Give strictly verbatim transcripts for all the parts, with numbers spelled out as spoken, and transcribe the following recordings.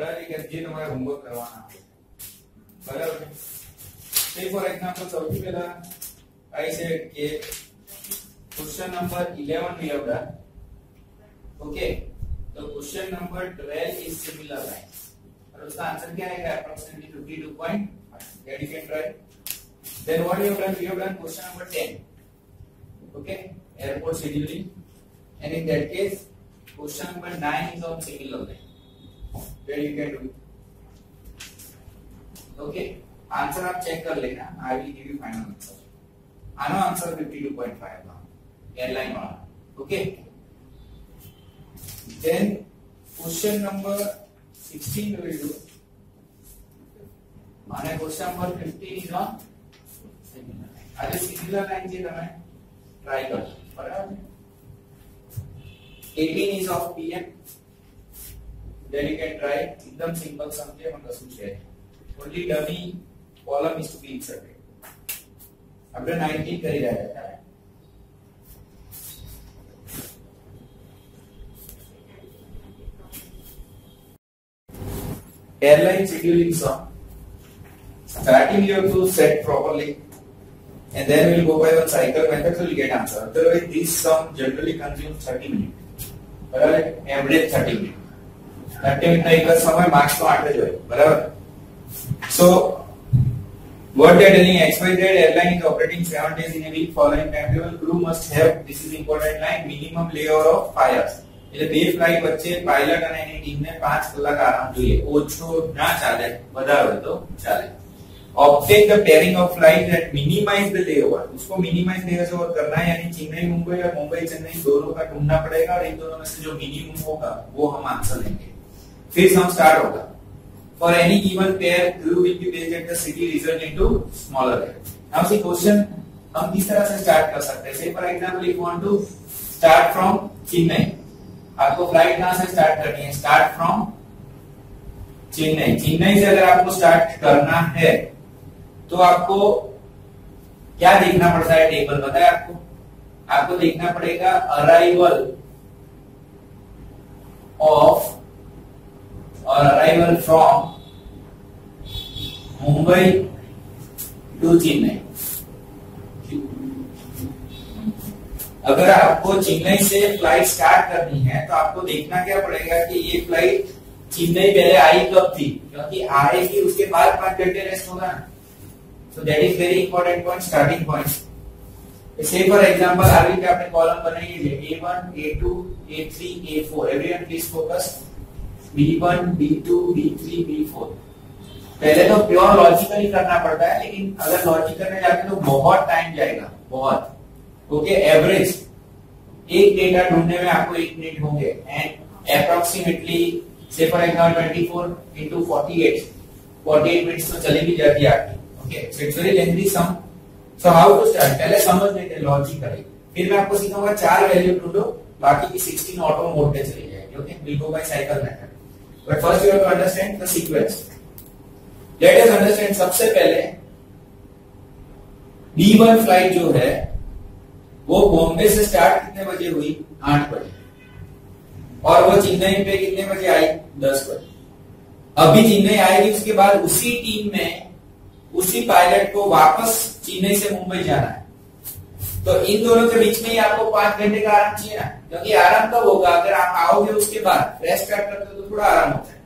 बराबर है कि हमारा होमवर्क करवाना बराबर है। तो फॉर एग्जांपल सबसे पहला आई सेड के क्वेश्चन नंबर इलेवन लिया था ओके, तो question number twelve is similar like और उसका आंसर क्या आएगा approximately fifty two point five या different right. Then what you have done, you have done question number ten okay, airport scheduling and in that case question number nine is on similar line where you can do it okay। answer आप check कर लेना, I will give you final answer। आना answer fifty two point five का airline वाला okay। then question number sixteen we will do माने question number fifteen is on similar line। अरे similar line के तमें try कर बराबर। eighteen is of P M, then you can try it एकदम simple समझे मतलब समझे only dummy column is to be inserted। अपने nineteen कर ही जाता है airline scheduling sum। starting you have to set properly and then we will go by one cycle method so you will get answer, otherwise this sum generally consumes thirty minutes बराबर, average thirty minute thirty minute ना एक समय marks तो आठ जो है बराबर। So what they telling expected airline is operating seven days in a week following time table crew must have this is important line minimum layover of five hours. એટલે બે ફ્લાઇટ વચ્ચે પાયલટ અને એની ટીમને पाँच કલાક આરામ જોઈએ, ઓછો ના ચાલે વધારે તો ચાલે। Obtain the pairing of flight that minimize the layover, उसको मिनिमाइज लेओवर करना है यानी चेन्नई मुंबई या मुंबई चेन्नई दोनों का ढूंढना पड़ेगा और इन दोनों में से जो मिनिमम होगा वो हम आंसर लेंगे। फिर सम स्टार्ट होगा for any given pair crew will be based at the city resulting to smaller pair. Now see question हम किस तरह से स्टार्ट कर सकते हैं, say for example if you want to start from Chennai, आपको फ्लाइट कहां से स्टार्ट करनी है, स्टार्ट फ्रॉम चेन्नई। चेन्नई से अगर आपको स्टार्ट करना है तो आपको क्या देखना पड़ता है, टेबल पता है आपको, आपको देखना पड़ेगा अराइवल ऑफ और arrival from Mumbai to Chennai. अगर आपको चेन्नई से फ्लाइट स्टार्ट करनी है तो आपको देखना क्या पड़ेगा कि ये फ्लाइट चेन्नई पहले आई कब थी, क्योंकि आएगी उसके बाद पांच घंटे रेस्ट होगा। So that is very important point, starting point। Say for example, आगे क्या आपने column बनाई है A one, A two, A three, A four। Everyone please focus। B one, B two, B three, B four। पहले तो pure logical ही करना पड़ता है, लेकिन अगर logical में जाके तो बहुत time जाएगा, बहुत। Okay, average। एक डेटा ढूंढने में आपको एक मिनट होंगे and approximately say for example twenty four into forty eight, forty eight minutes तो चलेगी जाती है आपकी। Okay, so it's very lengthy sum। So how to start? पहले समझ लेते हैं लॉजिकल। फिर मैं आपको सिखाऊंगा चार वैल्यू ढूंढो, बाकी की सोलह ऑटो मोड पे चली जाएगी। Okay, will go by cycle method. But first you have to understand the sequence. Let us understand सबसे पहले B one फ्लाइट जो है वो बॉम्बे से स्टार्ट कितने बजे हुई, आठ बजे, और वो चेन्नई पे कितने बजे आई, दस बजे। अभी चेन्नई आएगी उसके बाद उसी टीम में उसी पायलट को वापस चेन्नई से मुंबई जाना है, तो इन दोनों के बीच में ही आपको पांच घंटे का आराम चाहिए ना, क्योंकि आराम तब होगा अगर आप आओगे उसके बाद रेस्ट स्टार्ट करते हो तो थोड़ा आराम होता है।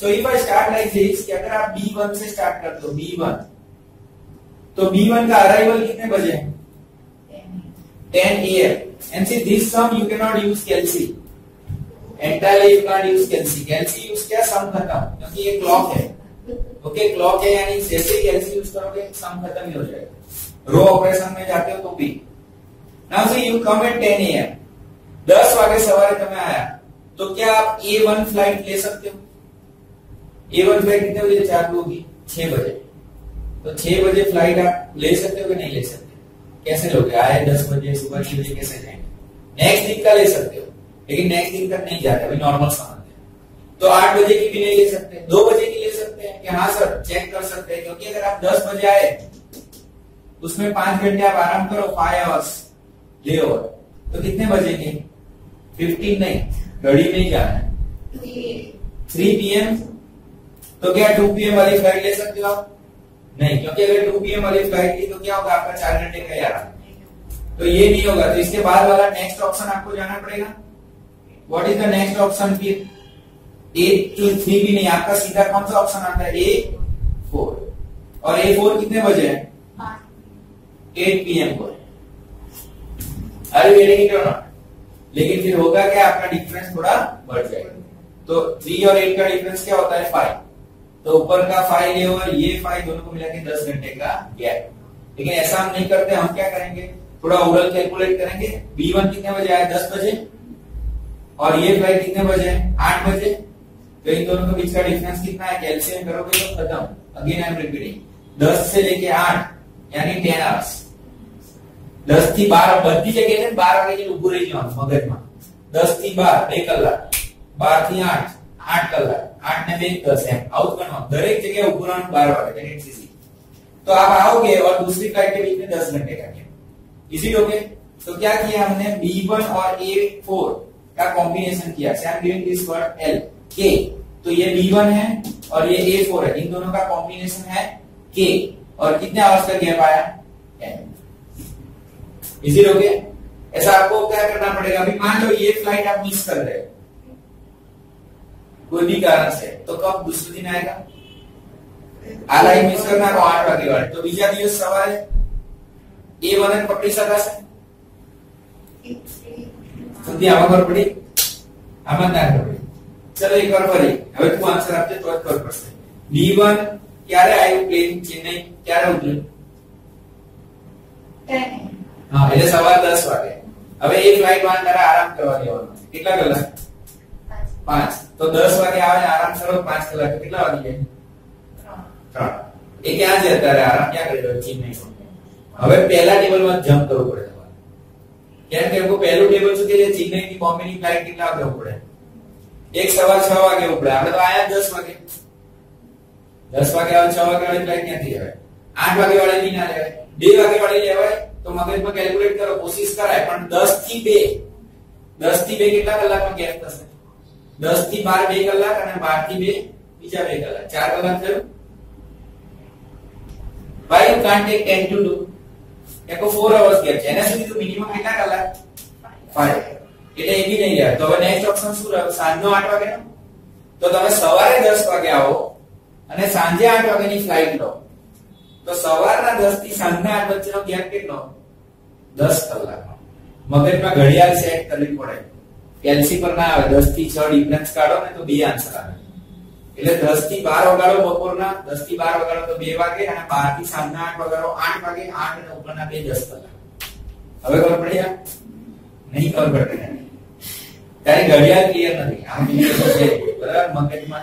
So if I start like this कि अगर आप B one से स्टार्ट करते हो B one, तो B one का अराइवल कितने बजे है, ten A M and see this sum you can not use calci entirely, you can use calci. Calci use क्या, सम खत्म, क्योंकि ये क्लॉक है ओके, क्लॉक है यानी जैसे ही एलसी यूज करोगे सम खत्म ही हो जाएगा। रो ऑपरेशन में जाते हो तो भी now say you come at ten A M, दस वागे सवारे तुम्हें आया तो क्या आप A one फ्लाइट ले सकते हो, A one फ्लाइट कितने बजे चालू होगी, छह बजे, तो छह बजे फ्लाइट आप ले सकते हो कि नहीं ले सकते, कैसे लोगे, आए दस बजे सुबह छह बजे कैसे जाएंगे, नेक्स्ट दिन का ले सकते हो लेकिन नेक्स्ट दिन तक नहीं जाते अभी नॉर्मल समझते हैं, तो आठ बजे की भी नहीं ले सकते, दो बजे की कि हाँ सर चेक कर सकते हैं, क्योंकि अगर आप दस बजे आए उसमें पांच घंटे आप आराम करो फाइव आवर्स ले ओवर, तो कितने बजे के फिफ्टीन नहीं घड़ी में ही जाना है, थ्री पी एम तो क्या टू पी एम वाली फ्लाइट ले सकते हो आप? नहीं, क्योंकि अगर टू पी एम वाली फ्लाइट ली तो क्या होगा आपका चार घंटे का यार, तो ये नहीं होगा। तो इसके बाद वाला नेक्स्ट ऑप्शन आपको जाना पड़ेगा। What is the next option? फिर ए टू थ्री भी नहीं, आपका सीधा कौन सा ऑप्शन आता है? A four. और ए फोर कितने बजे है? एट पी एम को। अरे वेटिंग क्यों ना, लेकिन फिर होगा क्या आपका डिफरेंस थोड़ा बढ़ जाएगा। तो थ्री और एट का डिफरेंस क्या होता है? फाइव। तो ऊपर का फाइव ये और ये फाइव दोनों को मिला के दस घंटे का गैप। लेकिन ऐसा हम नहीं करते, हम क्या करेंगे थोड़ा ओवरऑल कैलकुलेट करेंगे। बी वन कितने बजे आया? दस बजे। और ये फ्लाइट कितने बजे है? आठ बजे। तो इन दोनों के बीच का डिफरेंस कितना है? कैलकुलेशन करोगे तो खत्म। अगेन आई एम रिपीटिंग, दस से लेके आठ यानी टेन आवर्स। दस थी बारह बधी जगह बारह वाले उभू रही जाओ मगज में। दस थी बार बे कलाक, बार थी आठ आठ कलाक, आठ ने एक दस है आउट बनवा दरेक जगह उपरान बारह वाले यानी सी। तो आप आओगे और दूसरी फ्लाइट के बीच में दस घंटे का गैप। इजी हो गए। तो क्या किया हमने? बी वन और ए फोर का कॉम्बिनेशन किया। So I am giving this word L के। तो ये बी वन है और ये ए फोर है, इन दोनों का कॉम्बिनेशन है के। और कितने आवर्स का गैप आया? टेन। इजी हो गया। ऐसा आपको क्या करना पड़ेगा? अभी मान लो ये फ्लाइट आप मिस कर रहे हो कोई भी कारण से, तो कब दूसरे दिन आएगा? आला ही मिस करना तो आठ वागे वाले तो बीजा दिवस सवाल ए वन पकड़ी सका से સુધી આવા ખબર પડી આમાં ના ખબર પડી। ચલો એક વાર ફરી હવે તું આન્સર આપજે તો જ ખબર પડશે। બી वन ક્યારે આવ્યું? પ્લેન ચેન્નઈ ક્યારે ઉતર્યું? હા, એટલે સવાર દસ વાગે। હવે એ ફ્લાઇટ વાન તારા આરામ કરવા દેવાનો છે। કેટલા કલાક? પાંચ। તો દસ વાગે આવે આરામ કરો પાંચ કલાક કેટલા વાગે જાય? ત્રણ। એ ક્યાં છે અત્યારે? આરામ ક્યાં કરી રહ્યો? ચેન્નઈ। હવે પહેલા ટેબલમાં જમ્પ કરવું પડે। को पहलू टेबल सुधी ले चेन्नई की बॉम्बे की फ्लाइट कितना आगे उपड़े? एक सवा छह वागे उपड़े। आपने तो आया दस वागे। दस वागे और छह वागे वाली फ्लाइट क्या थी? आठ वागे वाले नहीं ना ले, दो वागे वाले ले आए तो मगज में कैलकुलेट करो, कोशिश कराए। पण दस थी बे, दस थी बे कितना कलाक में गैप થશે? दस થી बारह બે કલાક અને बारह થી બે બીજા બે કલાક, चार કલાક થયું। Why you can't take ten to do? देखो फोर आवर्स गैप છે, એના સુધી તો મિનિમમ કેટલા કલાક? पाँच। એટલે એ બી નહીં યાર। તો હવે નેક્સ્ટ ઓપ્શન શું રહ્યો? સાંજનો आठ વાગેનો। તો તમે સવારે दस વાગે આવો અને સાંજે आठ વાગેની ફ્લાઇટ લો, તો સવારના दस થી સાંજના आठ વચ્ચેનો ગેપ કેટલો? दस કલાકનો। મગજમાં ઘડિયાળ સેટ કરવી પડે। કેલ્સી પર ના આવે। दस થી छह ડિફરન્સ કાઢો ને તો બે આન્સર આવે। એટલે दस થી बारह વગાડો બપોરના, दस થી बारह વગાડો तो दो વાગે, અને बारह થી સાંજના आठ વગાડો आठ વાગે। आठ અને ઉપરના બે दस કલાક। હવે ખબર પડી? નહીં ખબર પડે તારી ઘડિયાળ ક્લિયર નથી। આ બીજો છે બરાબર મગજમાં।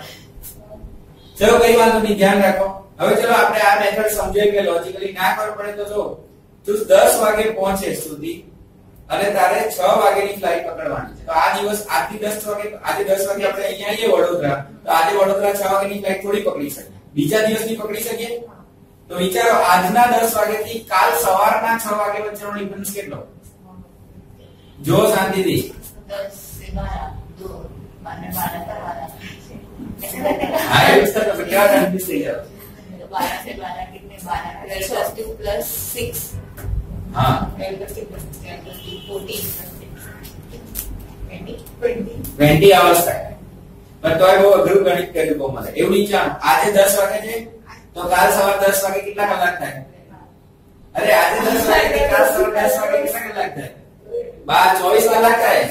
ચલો કઈ વાતો ની ધ્યાન રાખો। હવે ચલો આપણે આ મેથડ સમજાય કે લોજિકલી ના ખબર પડે તો જો તું दस વાગે પહોંચે સુધી અને તારે छह વાગેની ફ્લાઇટ પકડવાની છે, તો આ દિવસ આજથી દસ વાગે, આજે દસ વાગે આપણે અહીંયા આવીએ વડોદરા, તો આજે વડોદરા छह વાગેની ફ્લાઇટ થોડી પકડી શકીએ, બીજા દિવસની પકડી શકીએ? તો વિચારો આજના दस વાગેથી કાલ સવારના छह વાગે વચ્ચેનો ડિફરન્સ કેટલો? જો શાંતિથી दस से बारह दो माने बारह पर बारह है। हां ये सब तो क्या जानती से यार। बारह से बारह कितने? बारह प्लस छह। हाँ, बीस आवर्स तक है। पर तो वो अगरू गणित करने को मले एवं नहीं जान। आज दस वागे जे तो काल सवार दस वागे कितना कलाक है? अरे आज दस वागे के काल सवार दस वागे कितना कलाक है? बात चौबीस वाला का है।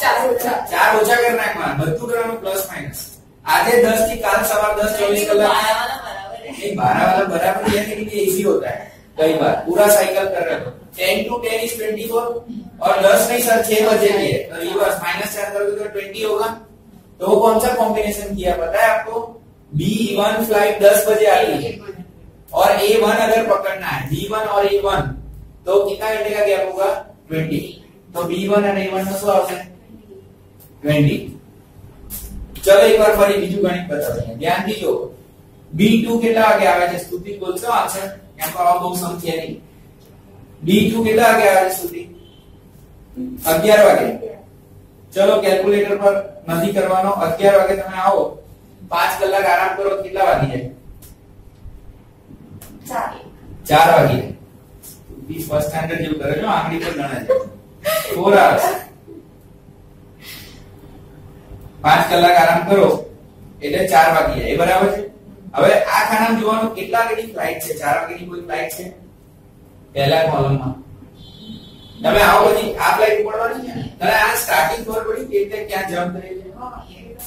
चार ओछा चार ओछा करना है मान बत्तू करना प्लस माइनस। आज दस की काल सवार दस चौबीस कलाक बारह वाला बराबर है, लेकिन ये इजी होता है। कई बार पूरा साइकिल कर रहे हो दस टू दस इज चौबीस और दस नहीं सर छह बजे भी है, तो रिवर्स माइनस चार करोगे तो बीस होगा। तो वो कौन सा कॉम्बिनेशन किया पता है आपको? बी वन फ्लाइट दस बजे आ रही है और ए वन अगर पकड़ना है बी वन और ए वन तो कितना घंटे का गैप होगा? बीस। तो बी वन और ए वन નો શું આવશે? बीस। चलो एक बार ફરી બીજું ગણિત બતાવીએ, ધ્યાન દીજો। बी टू કેટલા વાગે આવે છે? સુધી બોલશો આન્સર, એમ તો આ બહુ સમજ્યા નહીં। બી टू કેટલા વાગે આવે છે સુધી? અગિયાર વાગે। चलो कैलकुलेटर पर નથી કરવાનો અગિયાર વાગે તમે આવો પાંચ કલાક આરામ કરો કેટલા વાગી જાય ચાર વાગી જાય બી ફર્સ્ટ સ્ટાન્ડર્ડ જેવું કરે છો આંગળી પર ગણા જાય ચાર hours પાંચ કલાક આરામ કરો એટલે ચાર વાગી જાય એ બરાબર છે હવે આ ખાનામાં જોવાનું કેટલા વાગેની ફ્લાઇટ છે ચાર વાગેની કોઈ ફ્લાઇટ છે પહેલા કોલમમાં તમે આવો પછી આ ફ્લાઇટ ઉપડવાની છે અને આ સ્ટાર્ટિંગ પર પડી કે એટલે ક્યાં જમ્પ થઈ છે હા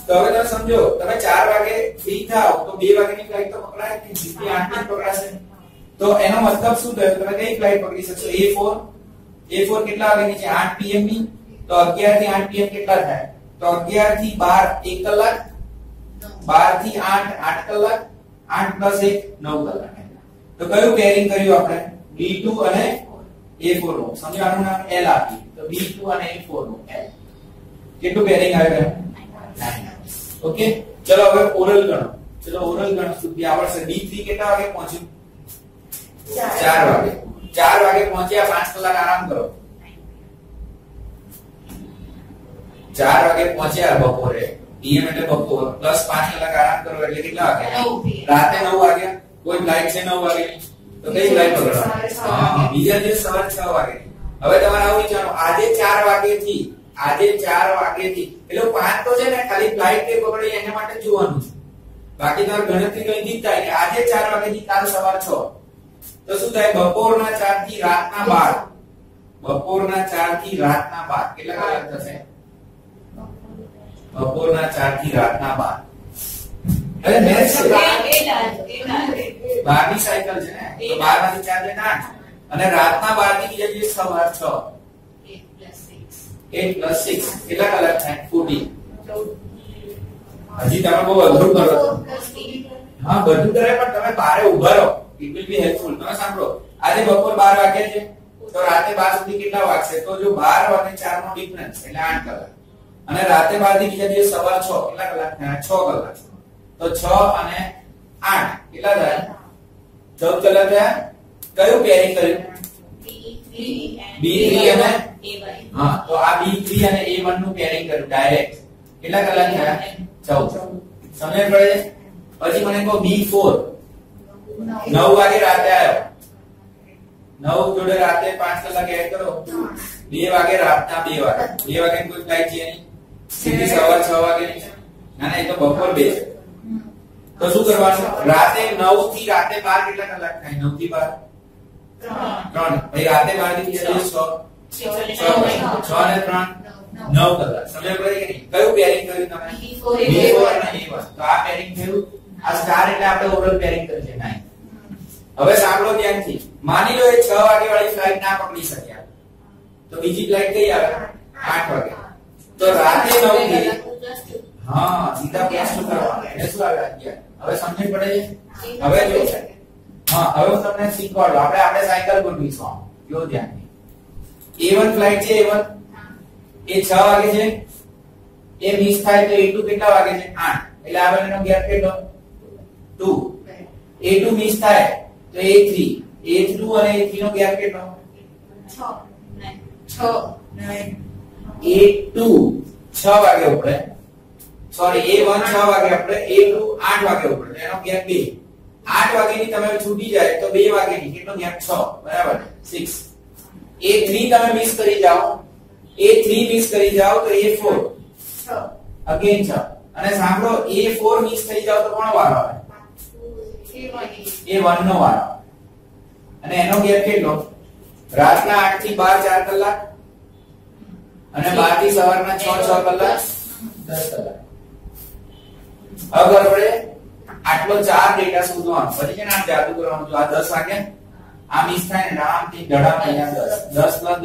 તો હવે તમે સમજો તમે ચાર વાગે ફ્રી થાઓ તો બે વાગેની ફ્લાઇટ તો પકડાય કે જીપી આઠ ની પકડાશે તો એનો મતલબ શું થયો તમે કઈ ફ્લાઇટ પકડી શકશો A फ़ोर A फ़ोर કેટલા વાગેની છે આઠ P M ની તો અગિયાર થી આઠ P M કેટલા થાય તો અગિયાર થી બાર એક કલાક બાર થી આઠ આઠ કલાક આઠ + એક નવ કલાક તો કયું પેરિંગ કર્યું આપણે B टू અને A फ़ोर નો સમજાણું નામ L આપી તો B टू અને A फ़ोर નો L કેટલું પેરિંગ આવે ઓકે ચલો હવે ઓરલ ગણો ચલો ઓરલ ગણો સુધી આવશે D थ्री કેટલા વાગે પહોંચ્યું ચાર વાગે ચાર વાગે પહોંચ્યા પાંચ કલાક આરામ કરો ચાર વાગે પહોંચ્યા બપોરે P M એટલે બપોર પ્લસ પાંચ કલાક આરામ કરો એટલે કેટલા વાગે રાતે નવ વાગે કોઈ ફ્લાઇટ છે નવ વાગે तो कई लाइट पकड़वा हां बीजा दिन સવાર છ વાગે હવે તમારે આવું વિચારો આજે ચાર વાગે થી આજે ચાર વાગે થી એટલે પાંચ તો છે ને ખાલી ફ્લાઇટ કે પકડી એના માટે જોવાનું છે બાકી તમાર ગણતરી કઈ દીતા કે આજે ચાર વાગે થી કાલ સવાર છ તો શું થાય બપોરના ચાર થી રાતના બાર બપોરના ચાર થી રાતના બાર કેટલા કલાક થશે બપોરના ચાર થી રાતના બાર अरे मैं बारह की साइकिल है तो बारह से चार लेना અને રાતના બાર ની બીજા દિવસ સવાર છ આઠ + छह કેટલા કલાક થાય ચૌદ હજી તમે બહુ અઘરું કરો હા બધું કરે પણ તમે બારે ઊભા રહો ઇટ વિલ બી હેલ્પફુલ તમે સાંભળો આજે બપોર બાર વાગે છે તો રાતે બાર સુધી કેટલા વાગશે તો જો બાર અને ચાર નો ડિફરન્સ એટલે આઠ કલાક અને રાતે બાર થી બીજા દિવસ સવાર છ કેટલા કલાક થાય છ કલાક तो छ અને आठ કેટલા થાય चौदह કલાક થાય કયું પેરિંગ કર્યું B थ्री અને A वन હા તો આ B थ्री અને A वन નું પેરિંગ કર્યું ડાયરેક્ટ કેટલા કલાક થાય चौदह સમય પડે પછી મને કહો B फ़ोर नौ વાગે રાતે આવ્યો नौ જોડે રાતે पाँच કલાક એડ કરો બે વાગે રાતના બે વાગે બે વાગે કોઈ ફ્લાઇટ છે નહીં સીધી સવાર छह વાગે ની ના ના એ તો બપોર બે છે तो શું કરવાનું રાતે नौ થી રાતે बारह કેટલા કલાક થાય नौ થી बारह ત્રણ ભાઈ રાતે बारह થી छह અને ત્રણ નવ કલાક સમજ પડી કે કયું પેરિંગ કર્યું તમે B फ़ोर અને A वन તો આ પેરિંગ થયું આ સ્ટાર એટલે આપણે ઓવરલ પેરિંગ કરીએ નાઈ હવે સાંભળો ધ્યાનથી માની લો એ छह વાગે વાળી ફ્લાઇટ ના પકડી શક્યા તો બીજી ફ્લાઇટ કઈ આવે आठ વાગે તો રાતે नौ થી હા સીધા પ્રશ્ન કરવાનો એટલે શું આવે અગિયાર હવે સમજણ પડે હવે જો હા હવે તમને શીખવાડું આપણે આપણે સાયકલ ગોઠવીશું જો ધ્યાનથી A वन ફ્લાઇટ છે A वन એ छह વાગે છે એ बीस થાય તો A टू કેટલા વાગે છે आठ એટલે આ બંનેનો ગેપ કેટલો दो A टू बीस થાય તો A थ्री A टू અને A थ्री નો ગેપ કેટલો छह छह A टू छह વાગે ઉપડે सॉरी A वन छह વાગે આપણે A टू आठ વાગે ઉપડે એનો ગેપ બે आठ વાગે ની તમે છૂટી જાય તો બે વાગે ની કેટલો ગેપ छह બરાબર छह A थ्री તમે મિસ કરી જાઓ A थ्री મિસ કરી જાઓ તો A फ़ोर छह અગેન छह અને સાંભળો A फ़ोर મિસ થઈ જાવ તો કોનો વારો આવે A वन નો વારો અને એનો ગેપ કેટલો રાતના आठ થી बारह चार કલાક અને બાર થી સવારના छह छह કલાક दस કલાક अब આપણે આટલો ચાર ડેટા શોધવાનો પછી કે નામ જાદુ કરવાનો જો આ दस વાગે આ મિસ થાય ને રામ થી ડડા અહીંયા દસ દસ પ્લસ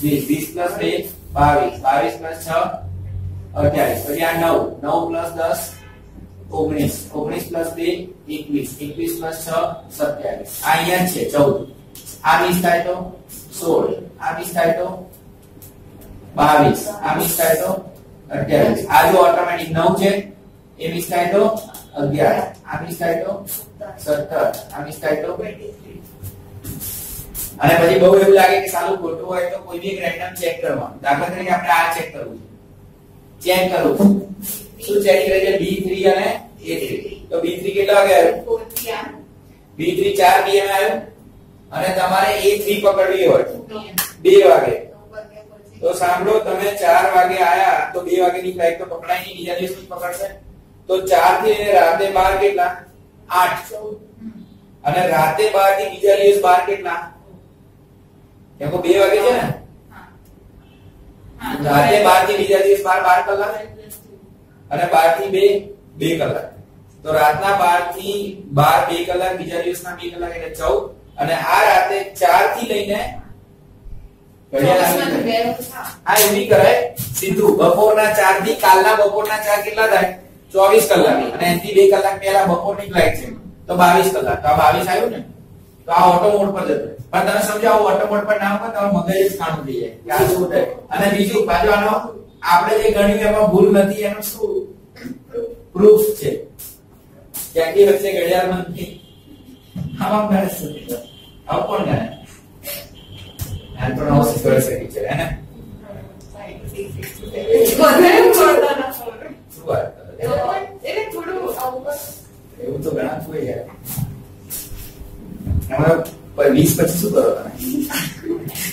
दस વીસ વીસ પ્લસ બે બાવીસ બાવીસ પ્લસ છ અઠ્યાવીસ પછી આ નવ નવ પ્લસ દસ ઓગણીસ ઓગણીસ પ્લસ બે એકવીસ એકવીસ પ્લસ છ સત્યાવીસ આ અહીંયા છે ચૌદ આ મિસ થાય તો સોળ આ મિસ થાય તો બાવીસ આ મિસ થાય તો અઠ્યાવીસ આ જો ઓટોમેટિક નવ છે ए मिस થાય તો अठारह આ મિસ થાય તો सत्रह આ મિસ થાય તો तेईस અને પછી બહુ એવું લાગે કે સાલું ખોટું હોય તો કોઈ બી એક રેન્ડમ ચેક કરવાનું દાખલા તરીકે આપણે આ ચેક કરવું છે चेक करो तो चेक करेंगे बी थ्री यानी ए थ्री तो बी थ्री કેટલા ગયા ચાર બી થ્રી ચાર બી માં આવ્યો અને તમારે એ થ્રી પકડવી હોય બે વાગે તો સાંભળો તમે ચાર વાગે આયા તો બે વાગે ની ફ્લાઇટ તો પકડાય નહીં બીજા દિવસ પકડશે તો ચાર થી એને રાતે બાર કેટલા આઠ અને રાતે બાર થી બીજા દિવસ બાર કેટલા કેમ કે બે વાગે છે ને હા રાતે બાર થી બીજા દિવસ બાર બાર કલાક અને બાર થી બે બે કલાક तो रातना बार थी बार बे कलाक बीजा दिवसना बे कलाक એટલે चौदह અને આ રાતે चार થી લઈને આ એવી કરે સીધું બપોરના चार થી કાલના બપોરના चार કેટલા થાય चौबीस કલાક અને એથી બે કલાક પહેલા બપોરની ફ્લાઇટ છે તો बाईस કલાક તો આ बाईस આવ્યું ને તો આ ઓટો મોડ પર જતો પણ તમે સમજાવો ઓટો મોડ પર ના હોય તો મગજ જ કાણું થઈ જાય યાદ ઉડે અને બીજું પાછો આનો આપણે જે ગણ્યું એમાં ભૂલ નથી એનું શું પ્રૂફ છે यानी बच्चे गड़ियार मन की हम आप गणित सुनते अब कौन गणित एंथ्रोनॉस इस तरह से टीचर है ना इसको नहीं छोड़ना ना छोड़ सुबह ये थोड़ू आऊंगा ये तो गणित हुए है हमारा पर बीस पच्चीस करो ना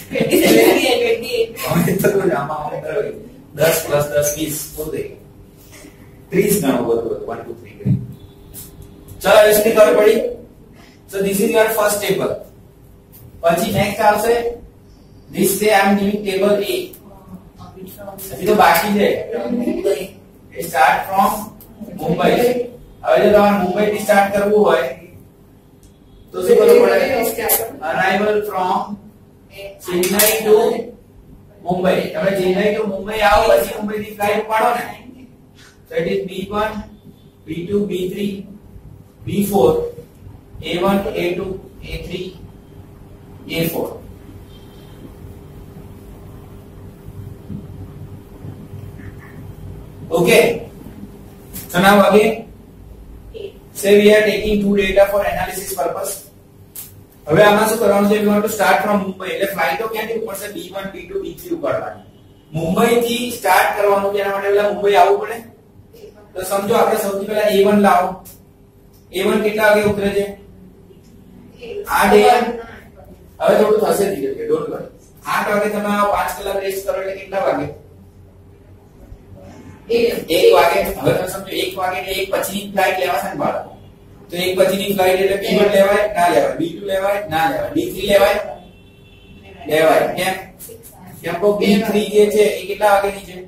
ट्वेंटी सेवन या ट्वेंटी हम इतना जामा हम करोगे दस प्लस दस बीस हो जाएगा तीस ना होगा तो वन टू थ्री करें चलो इसकी खबर पड़ी so this is your first table પછી નેક્સ્ટ આવશે this day I am giving table A હજી તો બાકી છે એ સ્ટાર્ટ ફ્રોમ મુંબઈ હવે જો તમારે મુંબઈ થી સ્ટાર્ટ કરવું હોય તો શું કરવું પડે arrival from Chennai to Mumbai તમે ચેન્નાઈ ટુ મુંબઈ આવો પછી મુંબઈ થી ફ્લાઇટ પાડો ને that is B one B two B three B four, A one, A two, A three, A four. Okay. So now again, say we are taking two data for analysis purpose. હવે આમાં શું કરવાનું છે? We want to start from Mumbai. એટલે ફ્લાઇટો ક્યાંથી ઉપર છે? B one, B two, B three ઉપરવાની. Mumbai થી સ્ટાર્ટ કરવાનું છે. એના માટે પહેલા મુંબઈ આવવું પડે. તો સમજો આપણે સૌથી પહેલા A one લાવો. A one कितना आगे उतरे जे आठ A one હવે થોડું થશે ધીરે ધીરે ડોન્ટ વરી आठ વાગે તમે पाँच કલાક રેસ્ટ કરો એટલે કેટલા વાગે एक વાગે હવે તમે સમજો एक વાગે એટલે એક પચીસ ની ફ્લાઇટ લેવા છે ને બાળકો તો એક પચીસ ની ફ્લાઇટ એટલે B one લેવાય ના લેવાય B two લેવાય ના લેવાય B three લેવાય લેવાય કેમ કેમ કો B three જે છે એ કેટલા વાગે ની છે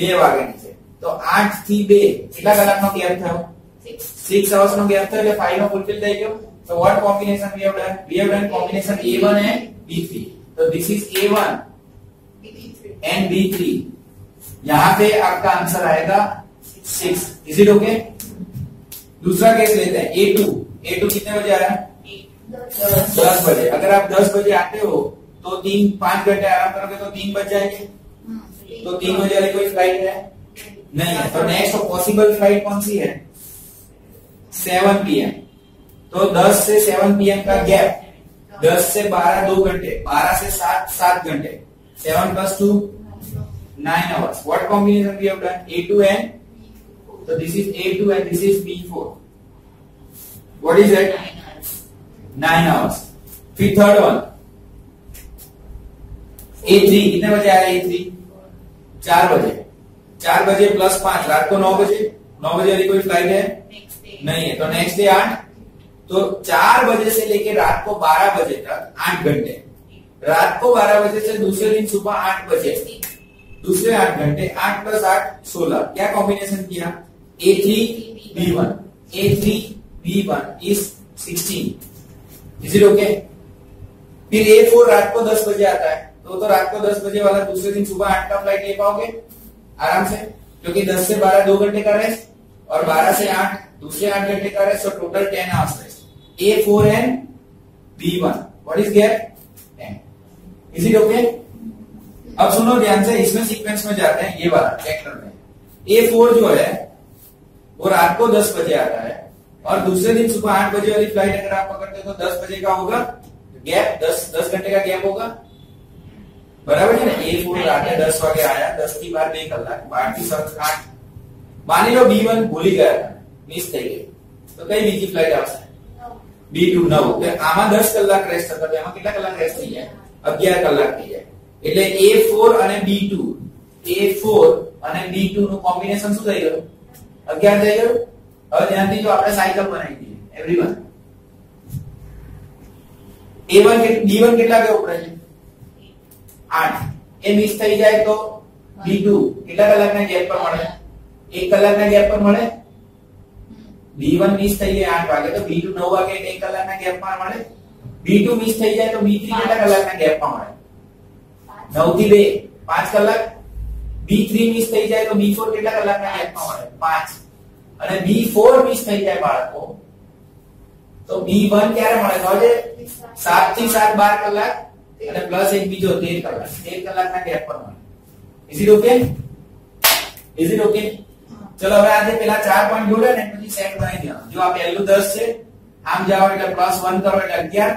બે વાગે ની છે તો आठ થી બે કેટલા કલાકનો ગેપ થયો six hours નો ગેપ એટલે five નો ફૂલફિલ થઈ ગયો so what combination we have done we have done combination A one and B three so this is A one and B three yahan pe aapka answer aayega six is it okay dusra case lete hain A two A two kitne baje aaya दस बजे अगर आप दस बजे आते हो तो तीन पाँच घंटे आराम करोगे तो तीन बज जाएंगे तो तीन बजे वाली कोई फ्लाइट है नहीं तो नेक्स्ट पॉसिबल फ्लाइट कौन सी है सेवन पी एम तो दस से सेवन पी एम का गैप दस से बारह दो घंटे बारह से सात सात घंटे seven plus two nine hours what combination we have done A two and तो this is A two and this is B four what is it nine hours फिर थर्ड वन A three कितने बजे आ रहा है A three चार बजे चार बजे प्लस पांच रात को नौ बजे नौ बजे वाली कोई फ्लाइट है नहीं है तो नेक्स्ट डे आठ तो चार बजे से लेके रात को बारह बजे तक आठ घंटे रात को बारह बजे से दूसरे दिन सुबह आठ बजे दूसरे आठ घंटे आठ प्लस आठ सोलह क्या कॉम्बिनेशन किया A three B one A three B one is sixteen is it okay फिर A four रात को दस बजे आता है तो तो रात को दस बजे वाला दूसरे दिन सुबह आठ का फ्लाइट ले पाओगे आराम से क्योंकि दस से बारह दो घंटे का रेस्ट और बारह से आठ दूसरे आठ घंटे का रेस्ट और total ten hours rest A four and B one what is gap ten is it okay अब सुनो ध्यान से इसमें सीक्वेंस में जाते हैं ये वाला चेक करते हैं ए फोर जो है वो रात को दस बजे आता है और दूसरे दिन सुबह आठ बजे वाली फ्लाइट अगर आप पकड़ते हो तो दस बजे का होगा गैप दस दस घंटे का गैप होगा बराबर है ना, एक गुण आठ ने दस वगे आया, दस की बार दो कलाक, बार की सात आठ। मानी लो बी वन ભૂલી ગયા, મિસ થઈ ગઈ, તો કઈ બીજી ફ્લાઇટ આવશે? બી ટુ નવ। કે આમાં દસ કલાક રેસ્ટ થતા, તો એમાં કેટલા કલાક રેસ્ટ થઈ જાય? અગિયાર કલાક થઈ જાય। એટલે એ ફોર અને બી ટુ, એ ફોર અને બી ટુ નું કોમ્બિનેશન શું થઈ ગયું? અગિયાર થઈ ગયું। હવે ધ્યાનથી જો આપણે સાયકલ બનાવી દઈએ एवरीवन, એ વન કે બી વન કેટલા કે ઉપર છે? આઠ। એ મિસ થઈ જાય તો બી ટુ કેટલા કલાકના ગેપ પર મળે? एक कलाक ना गैप पर मळे। बी वन मिस થઈ જાય आठ વાગે, તો બી ટુ નવ વાગે एक કલાક ના ગેપ પર મળે। બી ટુ મિસ થઈ જાય તો બી થ્રી કેટલા કલાક ના ગેપ પર મળે? નવ થી બે પાંચ કલાક। બી થ્રી મિસ થઈ જાય તો બી ફોર કેટલા કલાક ના ગેપ પર મળે? પાંચ। અને બી ફોર મિસ થઈ જાય બાળકો તો બી વન ક્યારે મળે? જોજે સાત થી સાત બાર કલાક અને પ્લસ એક બીજો તેર કલાક, તેર કલાક ના ગેપ પર મળે। Is it okay? Is it okay? चलो હવે આજે પેલા ચાર પોઈન્ટ જોડે ને પછી સેટ બનાવી દેવાનો। જો આ પહેલું દસ છે, આમ જાવ એટલે પ્લસ વન કરો એટલે અગિયાર,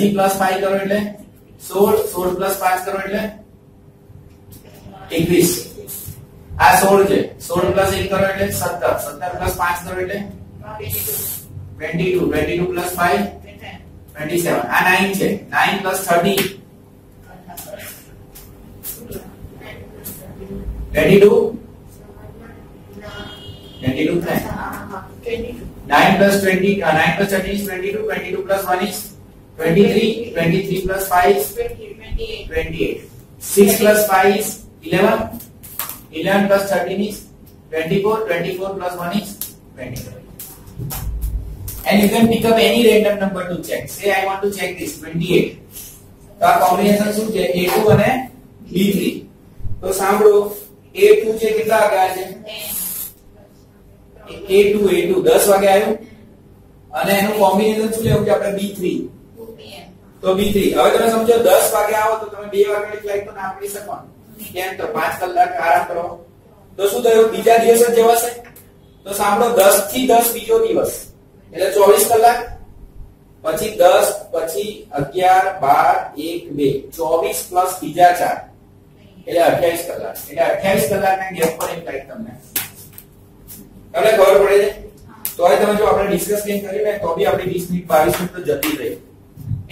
હજી પ્લસ પાંચ કરો એટલે સોળ, સોળ પ્લસ પાંચ કરો એટલે એકવીસ, આ સોળ છે, સોળ પ્લસ એક કરો એટલે સત્તર, સત્તર પ્લસ પાંચ કરો એટલે બાવીસ, બાવીસ પ્લસ પાંચ સત્તાવીસ, આ નવ છે, નવ પ્લસ ત્રીસ બાવીસ, बाईस है, नौ plus बीस, नौ plus तीस is बाईस, बाईस plus एक is तेईस, तेईस plus पाँच is अट्ठाईस, छह plus पाँच is ग्यारह, ग्यारह plus तेरह is चौबीस, चौबीस plus एक is पच्चीस। And you can pick up any random number to check. Say I want to check this अट्ठाईस. तो आप combination શું છે? ए टू અને बी थ्री। तो સાંભળો ए टू છે કેટલા આગળ છે? ए टू ए टू दस વાગે આવ્યું અને એનું કોમ્બિનેશન શું લેવું કે આપણે બી થ્રી તો બી થ્રી। હવે તમે સમજો દસ વાગે આવો તો તમે બે વાગ્યાની ફ્લાઇટ તો ના પકડી શકો કેમ? તો પાંચ કલાક આરામ કરો તો શું થયું? બીજા દિવસ જ જવાશે। તો સાંભળો દસ થી દસ બીજો દિવસ એટલે ચોવીસ કલાક, પછી દસ, પછી અગિયાર, બાર, એક, બે, ચોવીસ પ્લસ બીજા ચાર એટલે અઠ્યાવીસ કલાક। એટલે અઠ્યાવીસ કલાકના ગેપ પર એક ફ્લાઇટ તમને તમને ખબર પડે છે? તો હવે તમે જો આપણે ડિસ્કસ કેમ કરી ને તો બી આપણી વીસ મિનિટ બાવીસ મિનિટ તો જતી રહી।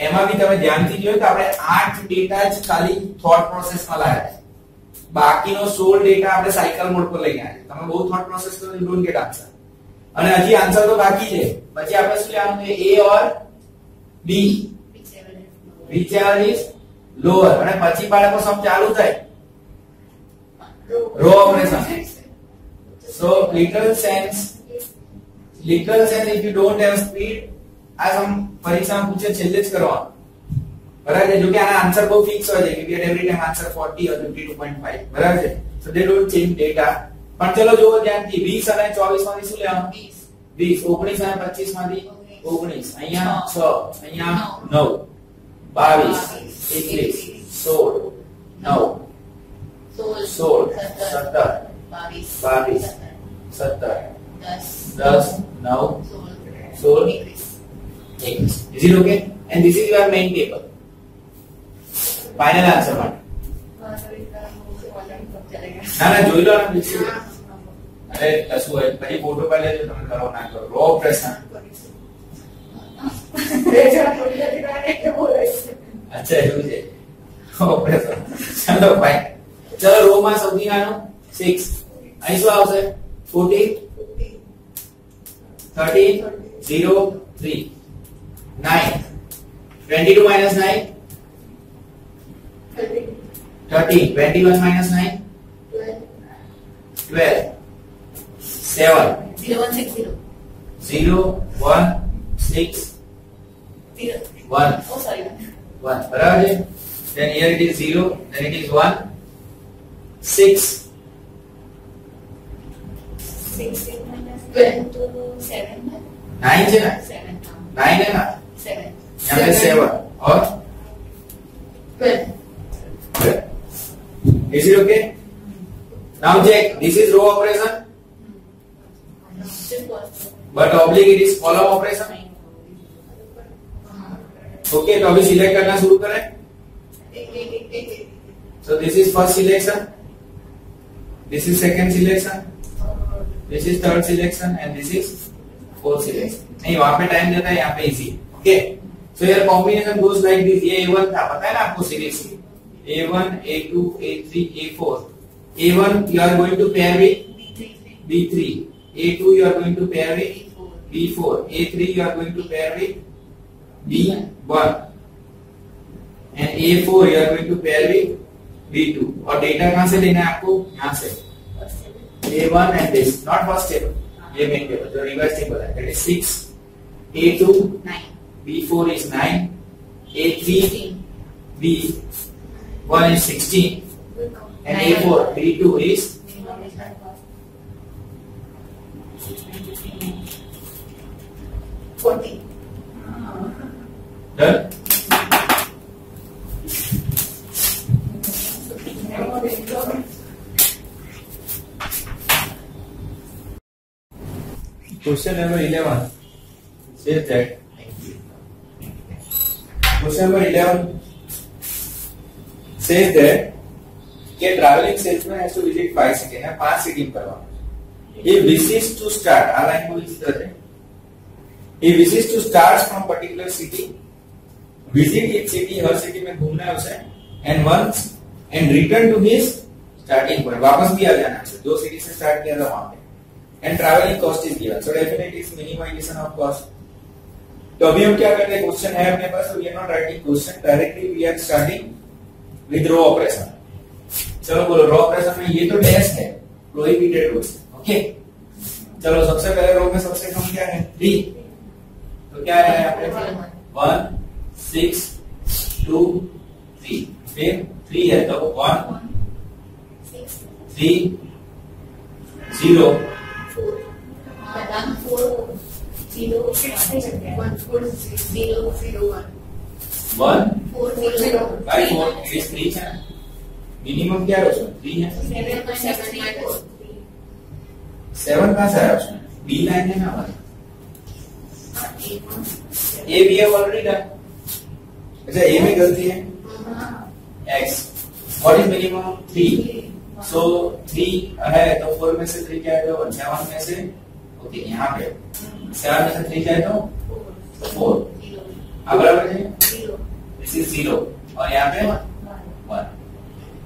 એમાં બી તમે ધ્યાનથી જોયું તો આપણે આઠ ડેટા જ ખાલી થોટ પ્રોસેસમાં લાયા છે, બાકીનો સોળ ડેટા આપણે સાયકલ મોડ પર લઈ ગયા છે। તમે બહુ થોટ પ્રોસેસ કરો, યુ ડોન્ટ ગેટ આન્સર। અને હજી આન્સર તો બાકી છે, પછી આપણે શું લેવાનું છે? A or B whichever is lower। અને પછી બાળકો સમ ચાલુ થાય row operation. So little sense, little sense if you don't have speed, as हम परीक्षा में पूछे चैलेंज करवाओ, बराबर है? जो कि आना आंसर बहुत फिक्स हो जाएगी। We had every time answer forty or fifty-two point five, बराबर है? So they don't change data। पर चलो जो ध्यान की बीस आना है चौबीस मानी सुले हम बीस, उन्नीस आना है पच्चीस मानी उन्नीस, यहाँ छह, यहाँ नौ, बाईस, इक्कीस, सोल, नौ, सोल, सत्तर, बाईस, बाईस, सत्तर, दस, दस, नौ, सोल, इक्कीस। Is it okay? And this is your main paper. Final answer one. ना ना જોઈ લો ને બીજું। અરે કશું હોય પછી ફોટો પાડી લેજો, તમે કરો ના કરો રો ઓપરેશન। અચ્છા એવું છે ઓપરેશન। ચાલો ભાઈ ચલો રો માં સૌથી નાનો છ, અહીં શું આવશે? चौदह, तेरह, शून्य, तीन, नौ, बाईस minus नौ, तेरह, इक्कीस minus नौ, बारह, सात, शून्य, शून्य, एक, छह, एक, oh sorry, one, बराबर है? Then here it is zero, then it is one, six. sixteen minus twelve to seven है, nine है ना, seven nine है ना, seven यहाँ पे seven और twelve twelve। Is it okay? Now check, this is row operation but oblique it is column operation। Okay, तो अभी select करना शुरू करें। So this is first selection, this is second selection, this is third selection and this is fourth selection. नहीं वहाँ पे time जाता है, यहाँ पे इजी. ओके सो यार कॉम्बिनेशन गोज लाइक दिस. ये ए वन था, पता है ना आपको सीरीज में, A one A two A three A four. A one you are going to pair with B three, A two you are going to pair with B four, A three you are going to pair with B one and A four you are going to pair with B two. और data कहाँ से लेना है आपको, यहाँ से A one and this, not first table, ये main table, जो reverse table है, that is six, A two nine, B four is nine, A three B one is sixteen. And A four, B two is forty. Done. Question number eleven. Say that. Question number eleven. Say that. Travelling salesman has to visit five second है, पांच second करवाना. He wishes to start, आलाइन को इस तरह है. He wishes to start from particular city, visit it city, हर city में घूमना है उसे, and once and return to his starting point, वापस भी आ जाना है. दो सिटी से स्टार्ट किया था वहां पे. And travelling cost is given, so definitely it's minimization of cost. तो अभी हम क्या करते हैं, क्वेश्चन है अपने पास, we are not writing question directly, we are starting with row operation. चलो बोलो रो ऑपरेशन में, ये तो टेस्ट है, प्रोहिबिटेड रूल्स. ओके चलो सबसे पहले रो में सबसे कम क्या है, थ्री. तो क्या है आपके वन सिक्स टू थ्री, फिर थ्री है तो one three zero one four three है. मिनिमम क्या है उसमें, थ्री है. सेवन कहाँ से आया उसमें, बी लाइन है ना हमारा, A B F already done. अच्छा ए में गलती है, X. What is minimum, three. So three है तो फोर में से थ्री क्या है, तो सेवन में से, ओके यहाँ पे सेवन में से थ्री क्या है तो फोर. अब बराबर है दिस इज जीरो और यहाँ पे वन.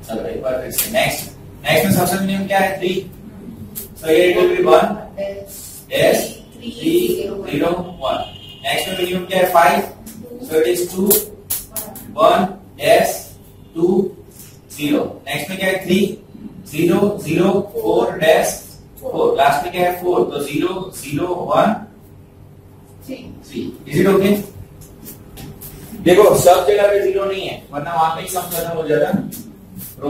चलो एक बार फिर से नेक्स्ट नेक्स्ट में सबसे मिनिमम क्या है, थ्री. सो ये it will be one dash three zero one. Next में मिनिमम क्या है, five. So it is two one dash two zero. Next में क्या है, three zero zero four dash four. Last में क्या है, फोर. तो zero zero one three. Is it okay? देखो सब जगह पे जीरो नहीं है, वरना वहां पे ही सब खत्म हो जाता है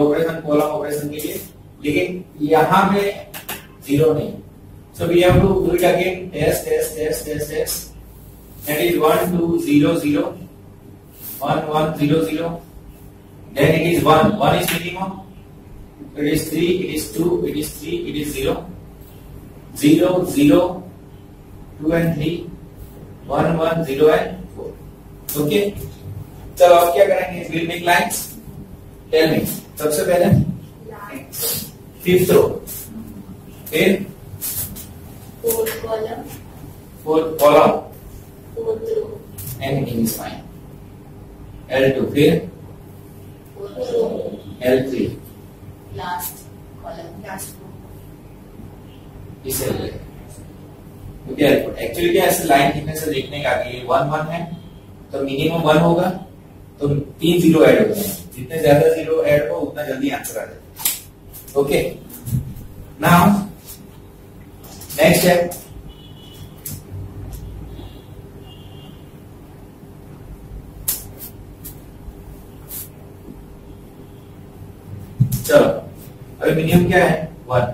ऑपरेशन, कॉलम ऑपरेशन के लिए. लेकिन यहाँ पे जीरो नहीं, so we have to do it again. Test test test test test that is one two zero zero one one zero zero then it is one one is minimum. It is three it is two it is three it is zero zero zero two and three one one zero and four. Okay चलो अब क्या करेंगे, will make lines. Tell me सबसे पहले fifth row, फिर fourth column fourth column fourth row and in is fine. L two फिर fourth row L three last column last row. इसे actually क्या ऐसे लाइन लिखने से देखने का कि वन वन है तो मिनिमम वन होगा, तो तीन जीरो ऐड होते हैं, जितने ज्यादा जीरो ऐड हो उतना जल्दी आंसर आ जाए. ओके नाउ नेक्स्ट है चलो अभी मिनिमम क्या है, one.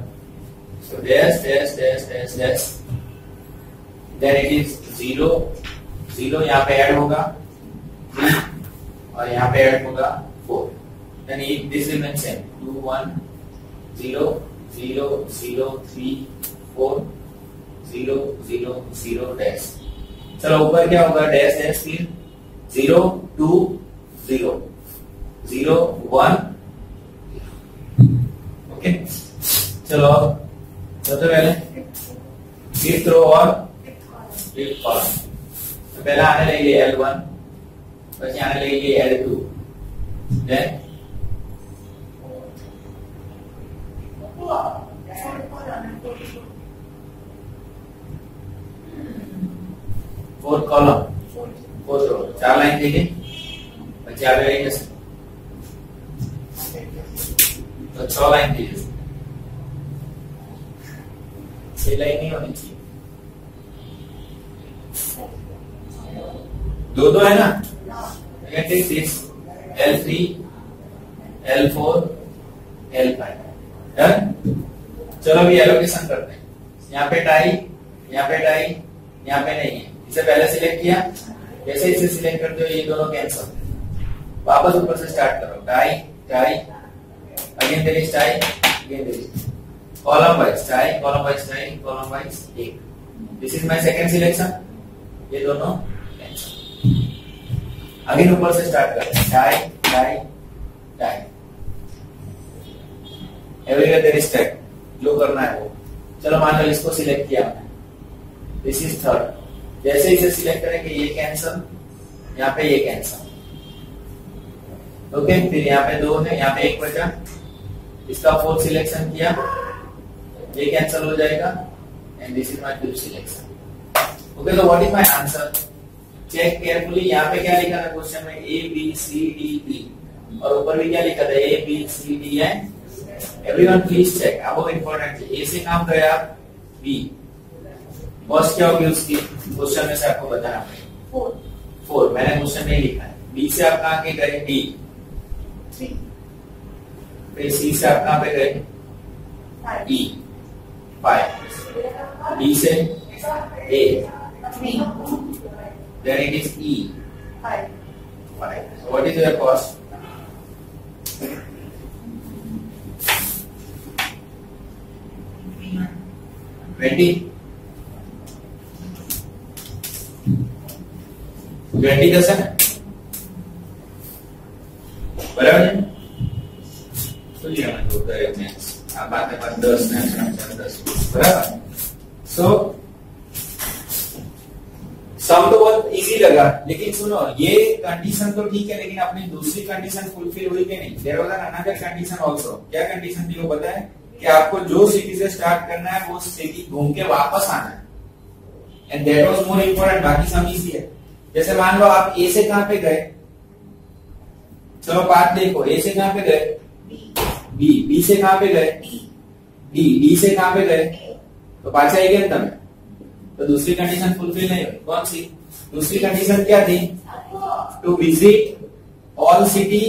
So dash dash dash dash dash then it is zero zero यहाँ पे ऐड होगा और यहाँ पे ऐड होगा four. Then it this remain same two one zero zero zero three four zero zero zero dash. चलो ऊपर क्या होगा, डैश डैश फिर zero two zero zero one चलो सबसे पहले एक थ्रो और एक कॉलम। तो पहला आने लगेगी एल वन, बस आने लगेगी L two, then four column four throw, चार लाइन देंगे और चार लाइन तो छह लाइन थी, छह लाइन नहीं होनी चाहिए, दो दो है ना। L three L four L five done. चलो अभी एलोकेशन करते हैं, यहाँ पे टाई यहाँ पे टाई यहाँ पे नहीं है, इसे पहले सिलेक्ट किया, जैसे इसे सिलेक्ट करते हो ये दोनों कैंसिल, वापस ऊपर से स्टार्ट करो, tie tie again there is tie again there is column wise tie column wise tie column wise एक, this is my second selection, ये दोनों कैंसिल, अगेन ऊपर से स्टार्ट करो, tie tie tie everywhere there is tie, जो करना है वो। चलो मान लो इसको सिलेक्ट किया हमने, दिस इज थर्ड, जैसे इसे सिलेक्ट करेंगे ये कैंसल, यहाँ पे ये कैंसल, ओके। फिर यहाँ पे दो है, यहाँ पे एक बचा, इसका फोर्थ सिलेक्शन किया, ये कैंसल हो जाएगा and this is my fifth selection, okay. तो what is my answer, check carefully, यहाँ पे क्या लिखा है क्वेश्चन में, ए बी सी डी ई, और ऊपर भी क्या लिखा था, A B C D and everyone please check. अब वो इम्पोर्टेंट है, ए से काम करे आप, बी बस क्या होगी उसकी, क्वेश्चन में से आपको बताना पड़ेगा, फोर फोर मैंने क्वेश्चन में लिखा है, बी से आप कहाँ के करें, डी, फिर सी से आप कहाँ पे करें, ई फाइव, डी से A then it is E five, what is your cost, twenty, twenty कैसे है बराबर है, सो सम तो बहुत इजी लगा, लेकिन सुनो ये कंडीशन तो ठीक है, लेकिन अपनी दूसरी कंडीशन फुलफिल हुई कि नहीं, there was another condition also, क्या कंडीशन थी वो पता है, कि आपको जो सिटी से स्टार्ट करना है वो सिटी घूम के वापस आना है, and that was more important, बाकी सब इजी है। जैसे मान लो आप ए से कहां पे गए, चलो बात देखो, ए से कहां पे गए, बी, बी से कहां पे गए, डी, डी से कहां पे गए, तो पाचा ही गया तब, तो दूसरी कंडीशन फुलफिल नहीं हुई, कौन सी दूसरी कंडीशन क्या थी, to visit all city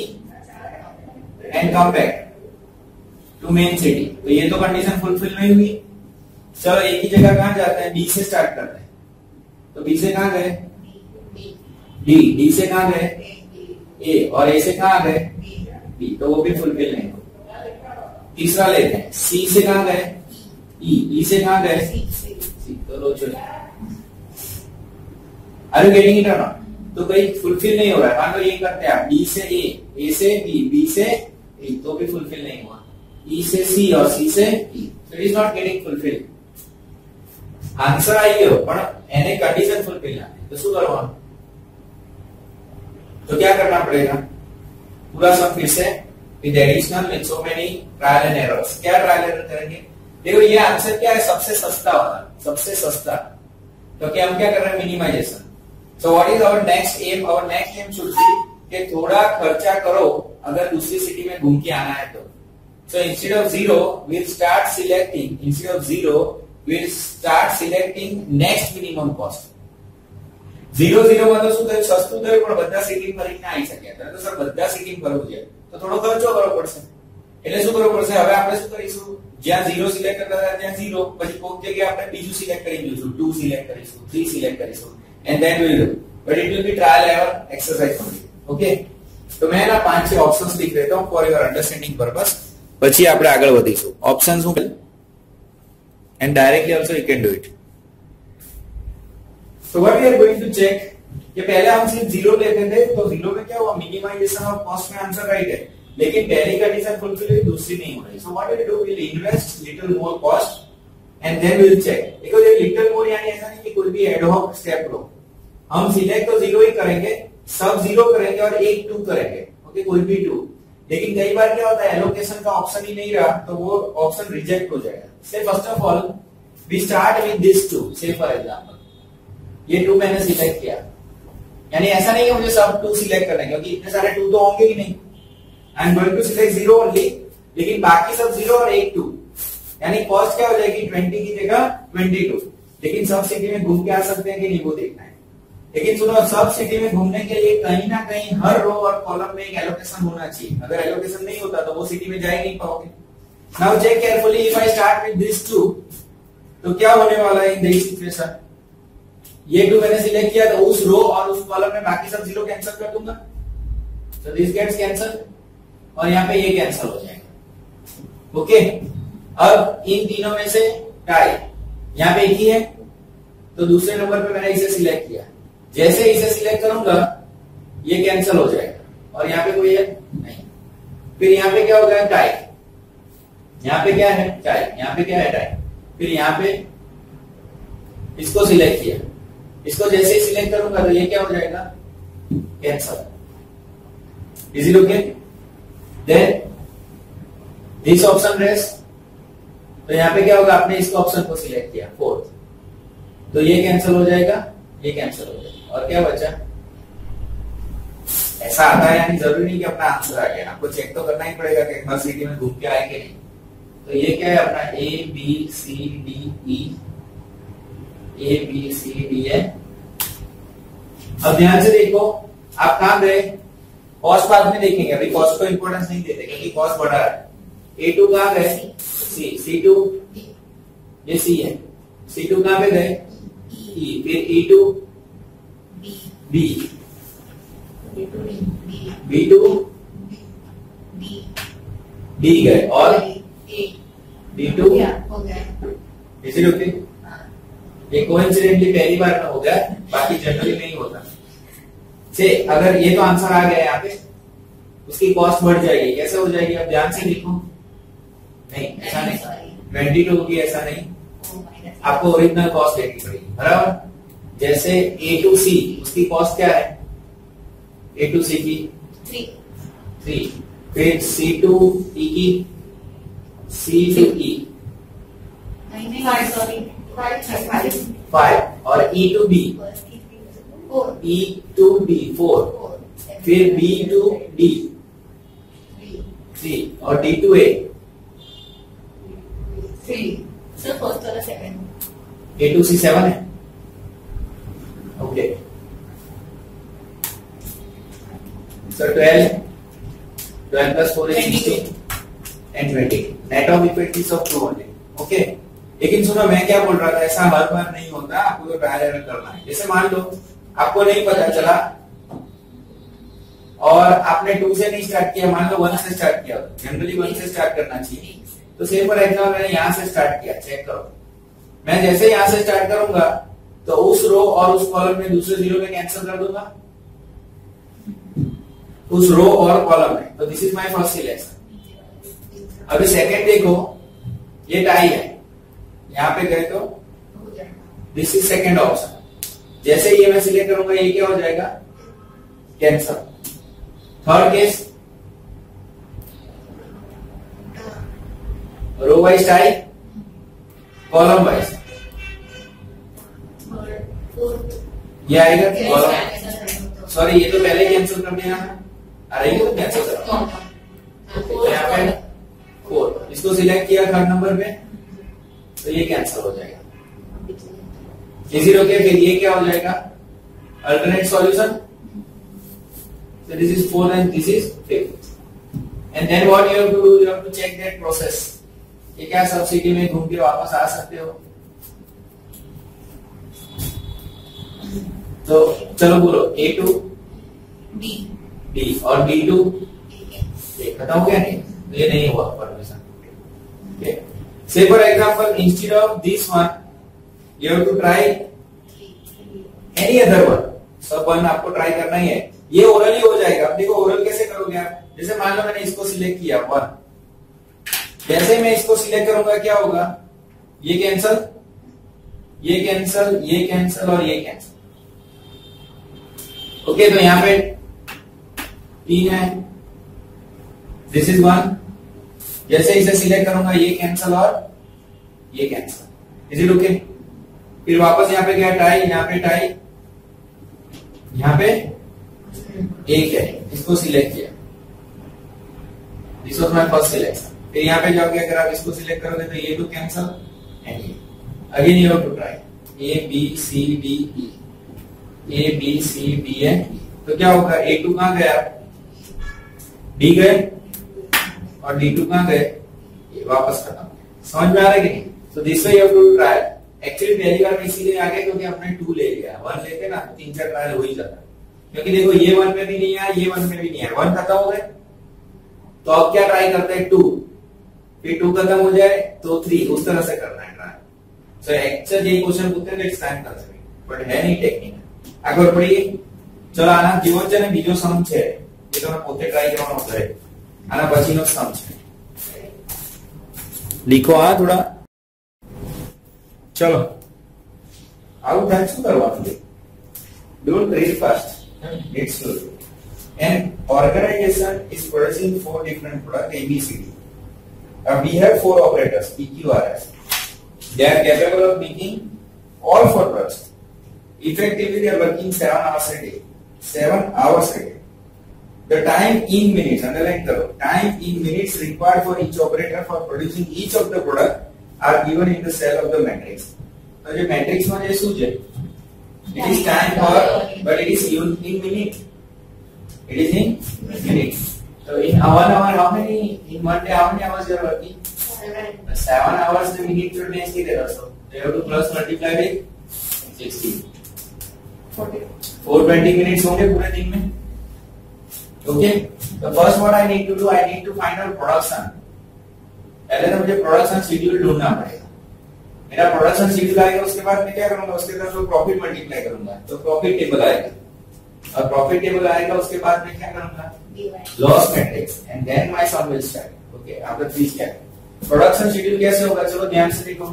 and come back to main city, तो ये तो कंडीशन फुलफिल नहीं हुई। चलो एक ही जगह कहां जाते हैं, बी से स्टार्ट करते हैं, तो बी से कहां गए, डी, डी से कहां गए, ए, और ए से कहां गए, बी, तो वो भी फुलफिल नहीं हुआ। तीसरा लेते हैं, सी से कहां गए, ई, ई से कहां गए, सी, तो लोचो आर यू गेटिंग इट और नॉट, तो भाई फुलफिल नहीं हो रहा है। मान लो ये करते हैं आप, डी से ए, ए से बी, बी से ए, तो भी फुलफिल नहीं हुआ, E से C और C से E, so it is not getting fulfilled. Answer आई हो पर एने कंडीशन फुलफिल ना है, तो शू करवाना, तो क्या करना पड़ेगा, पूरा सब फिर से with additional with so many trial and errors, क्या ट्रायल एरर करेंगे, देखो ये आंसर क्या है, सबसे सस्ता वाला, सबसे सस्ता, क्योंकि हम क्या कर रहे हैं, minimisation. So what is our next aim, our next aim should be कि थोड़ा खर्चा करो अगर दूसरी सिटी में घूम के आना है तो। So instead of zero, we'll start selecting. Instead of zero, we'll start selecting next minimum cost. Zero zero मतलब શું થાય, સસ્તું થાય પણ બધા સિટીમ ભરીને આવી શક્યા હતા, તો સર બધા સિટીમ ભરવું છે તો થોડો ખર્ચો કરવો પડશે, એટલે શું કરવું પડશે, હવે આપણે શું કરીશું, જ્યાં ઝીરો સિલેક્ટ કરતા હતા ત્યાં ઝીરો, પછી કોક જગ્યાએ આપણે બીજું સિલેક્ટ કરી દઈશું, टू સિલેક્ટ કરીશું, थ्री સિલેક્ટ કરીશું and then we will do, but it will be trial error exercise only, okay. તો મેં ના પાંચ છ ઓપ્શન્સ लिख देता हूं फॉर योर अंडरस्टैंडिंग पर्पस, પછી આપણે આગળ વધીશું। ઓપ્શન્સ હું and directly also you can do it. So what we are going to check કે પહેલા હમ सिर्फ जीरो लेते थे, तो जीरो में क्या हुआ, मिनिमाइजेशन और कॉस्ट में आंसर राइट है, लेकिन पहली कंडीशन फुलफिल हुई, दूसरी नहीं हो रही। So what will do, will invest little more cost and then will check. Because ये लिटिल मोर यानी ऐसा नहीं कि कोई भी एड हॉक स्टेप लो, हम सीधे तो जीरो ही करेंगे, सब जीरो करेंगे और एक टू करेंगे, ओके, कोई भी टू। लेकिन कई बार क्या होता है, एलोकेशन का ऑप्शन ही नहीं रहा तो वो ऑप्शन रिजेक्ट हो जाएगा। Say first of all we start with this two, say for example ये टू मैंने सिलेक्ट किया, यानी ऐसा नहीं है मुझे सब टू सिलेक्ट करना है क्योंकि इतने सारे टू तो होंगे ही नहीं। I am going to select zero only, लेकिन बाकी सब जीरो और एक टू, यानी कॉस्ट क्या हो जाएगी ट्वेंटी की जगह ट्वेंटी टू। लेकिन सब सिटी में घूम के आ सकते हैं कि नहीं वो देखना है। लेकिन सुनो, सब सिटी में घूमने के लिए कहीं ना कहीं हर रो और कॉलम में एक एलोकेशन होना चाहिए। अगर एलोकेशन नहीं होता तो वो सिटी में जा ही नहीं पाओगे। Now check carefully, if I start with this two तो क्या होने वाला है इन दिस सिचुएशन, ये टू मैंने सिलेक्ट किया तो उस रो और उस कॉलम में बाकी सब जीरो कैंसिल कर दूंगा, सो दिस गेट्स कैंसल और यहाँ पे ये कैंसिल हो जाएगा, ओके। अब इन तीनों में से टाई यहाँ पे एक ही है तो दूसरे नंबर पे मैंने इसे सिलेक्ट किया, जैसे इसे सिलेक्ट करूंगा ये कैंसिल हो जाएगा और यहाँ पे कोई है नहीं। फिर यहाँ पे क्या होगा, टाई, यहाँ पे क्या है टाई, यहाँ पे क्या है टाई। फिर यहाँ पे इसको सिलेक्ट किया, इसको जैसे ही सिलेक्ट करूंगा तो ये क्या हो जाएगा cancel, is it okay. Then this option rest, तो यहाँ पे क्या होगा, आपने इसको ऑप्शन को सिलेक्ट किया फोर्थ, तो ये कैंसिल हो जाएगा, ये कैंसिल हो जाएगा और क्या बचा। ऐसा आता है, यानी जरूरी नहीं कि अपना आंसर आ गया, आपको चेक तो करना ही पड़ेगा कि हर सिटी में घूम के आए कि नहीं। तो ये क्या है अपना A B C D E, A B C D है। अब ध्यान से देखो, आप कहां गए, कॉस्ट बाद में देखेंगे, अभी कॉस्ट को इंपोर्टेंस नहीं देते क्योंकि कॉस्ट बढ़ा रहा है। ए टू कहां गए, सी, सी टू ये सी है, सी टू कहां पे गए ई, फिर E to B, B to D गए और डी टू इसी होती। ये कोइंसिडेंटली पहली बार में हो गया, बाकी जनरली नहीं होता। से अगर ये तो आंसर आ गया यहाँ पे, उसकी कॉस्ट बढ़ जाएगी, कैसे हो जाएगी, आप ध्यान से देखो, नहीं ऐसा नहीं, ट्वेंटी टू की ऐसा नहीं, आपको ओरिजिनल कॉस्ट देनी पड़ेगी, बराबर। जैसे ए टू सी, उसकी कॉस्ट क्या है ए टू सी की थ्री, थ्री फिर सी टू ई की, सी टू ई फाइव और E to B, E to B four, फिर बी टू डी थ्री और D to A three. Sir first वाला seven, A to C seven है, okay sir. Twelve, twelve plus four is sixteen and twenty, net of effect of two only, okay. लेकिन सुनो मैं क्या बोल रहा था, ऐसा हर बार नहीं होता, आपको तो ट्रायल एरर करना है। जैसे मान लो आपको नहीं पता चला और आपने टू से नहीं स्टार्ट किया, मान लो वन से स्टार्ट किया, जनरली वन से स्टार्ट करना चाहिए। तो सेम फॉर एग्जांपल मैंने यहाँ से स्टार्ट किया, चेक करो, मैं जैसे यहाँ से स्टार्ट करूंगा तो उस रो और उस कॉलम में दूसरे जीरो में कैंसिल कर दूंगा, उस रो और कॉलम में। तो this is my first selection. अभी सेकेंड देखो, ये टाई है, यहाँ पे गए तो दिस इज सेकेंड ऑप्शन, जैसे ये मैं सिलेक्ट करूंगा ये क्या हो जाएगा cancel. Third case row wise tie, column wise ये आएगा कॉलम, सॉरी ये तो पहले कैंसिल कर देना है, अरे ये तो कैंसिल करो, यहाँ पे फोर, इसको सिलेक्ट किया थर्ड नंबर पे तो ये कैंसिल हो जाएगा, जीरो के। फिर ये क्या हो जाएगा alternate solution, so this is four and this is fifth, and then what you have to do, you have to check that process, कि क्या सब सिटी में घूम के वापस आ सकते हो। तो चलो बोलो ए टू डी, डी और डी टू खत्म हो गया, नहीं तो ये नहीं हुआ permission, okay। Say for example instead of this one you have to try any other one, सब वन आपको ट्राई करना ही है। ये ओरल ही हो जाएगा, अब देखो ओरल कैसे करोगे आप, जैसे मान लो मैंने इसको सिलेक्ट किया वन, जैसे मैं इसको सिलेक्ट करूंगा क्या होगा, ये कैंसल, ये कैंसल, ये कैंसल और ये कैंसल। ओके तो यहां पे तीन है, दिस इज वन, जैसे इसे सिलेक्ट करूंगा ये कैंसल और ये कैंसल, इज इट ओके। फिर वापस यहाँ पे क्या टाई, यहाँ पे टाई, यहाँ पे एक है, इसको सिलेक्ट किया, this was my first selection. फिर यहाँ पे जाओ क्या अगर आप इसको सिलेक्ट करोगे तो ये टू कैंसल एंड ये, again you have to try A B C D E, A B C D and E. तो क्या होगा, ए टू कहाँ गया, डी गए, और डी टू कहाँ गए, ये वापस खत्म। समझ में आ रहा है कि नहीं। So this way you have to try. Actually पहली बार इसीलिए आ गए क्योंकि हमने टू ले लिया, वन लेते ना तीन चार ट्रायल हो ही जाता है, क्योंकि देखो ये वन में भी नहीं आया, ये वन में भी नहीं आया, वन खत्म हो गए। तो अब क्या ट्राई करते हैं टू, फिर टू खत्म हो जाए तो थ्री, उस तरह से करना है ट्राई। सो एक्चुअल ये क्वेश्चन पूछते हैं नेक्स्ट टाइम कर सकेंगे, बट है नहीं टेक्निक आगे पढ़िए। चलो आना जीवन છે ને બીજો સમ છે એ તમે પોતે ટ્રાય કરવાનો છે, આના પછીનો સમ છે લીખો આ થોડા। चलो आउट है શું કરવાનું છે, don't read fast read slow. An organization is producing four different products A B C D. Now we have four operators P Q R S. They are capable of making all four products. Effectively they are working seven hours a day, seven hours a day. The time in minutes, underline karo, time in minutes required for each operator for producing each of the product are given in the cell of the matrix. So, the matrix one is what? It is time for, but it is in minute. It is in minutes. So, in one hour, how many? In one day, how many hours you are working? Seven. Seven hours the minute to next day also. So, you have to plus multiply by sixty. Forty. Four twenty minutes होंगे पूरे दिन में. Okay. The first what I need to do, I need to find out production. पहले तो मुझे production schedule ढूंढना पड़ेगा, मेरा प्रोडक्शन शेड्यूल आएगा, उसके बाद मैं क्या करूंगा, उसके बाद तो प्रॉफिट मल्टीप्लाई करूंगा तो प्रॉफिट टेबल आएगा, और प्रॉफिट टेबल आएगा उसके बाद मैं क्या करूंगा loss matrix and then my sum will start. Okay after three step production schedule कैसे होगा, चलो ध्यान से देखो।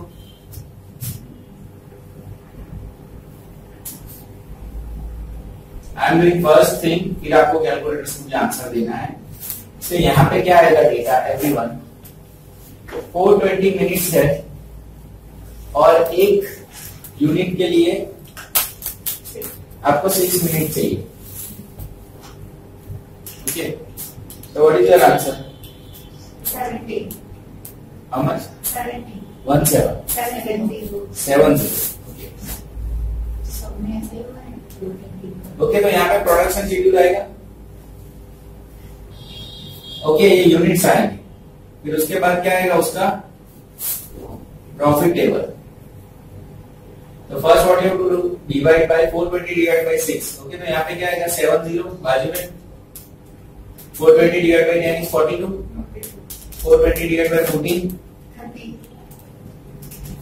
I am doing first thing, फिर आपको कैलकुलेटर से मुझे आंसर देना है। तो यहाँ पे क्या आएगा data everyone, four twenty minutes है और एक यूनिट के लिए आपको सिक्स मिनट चाहिए। ओके तो what is your answer, seventy, how much, seventy, one seven, seventy, seventy. Okay सबने ऐसे वन। ओके तो यहाँ पे प्रोडक्शन शेड्यूल आएगा, ओके ये यूनिट्स आएंगे, फिर उसके बाद क्या आएगा उसका प्रॉफिट टेबल। तो first what you to do, divide by four twenty divide by six. Okay तो यहां पे क्या आएगा सेवेंटी, बाजू में four twenty divide by ten is forty two, four twenty divide by fourteen thirty,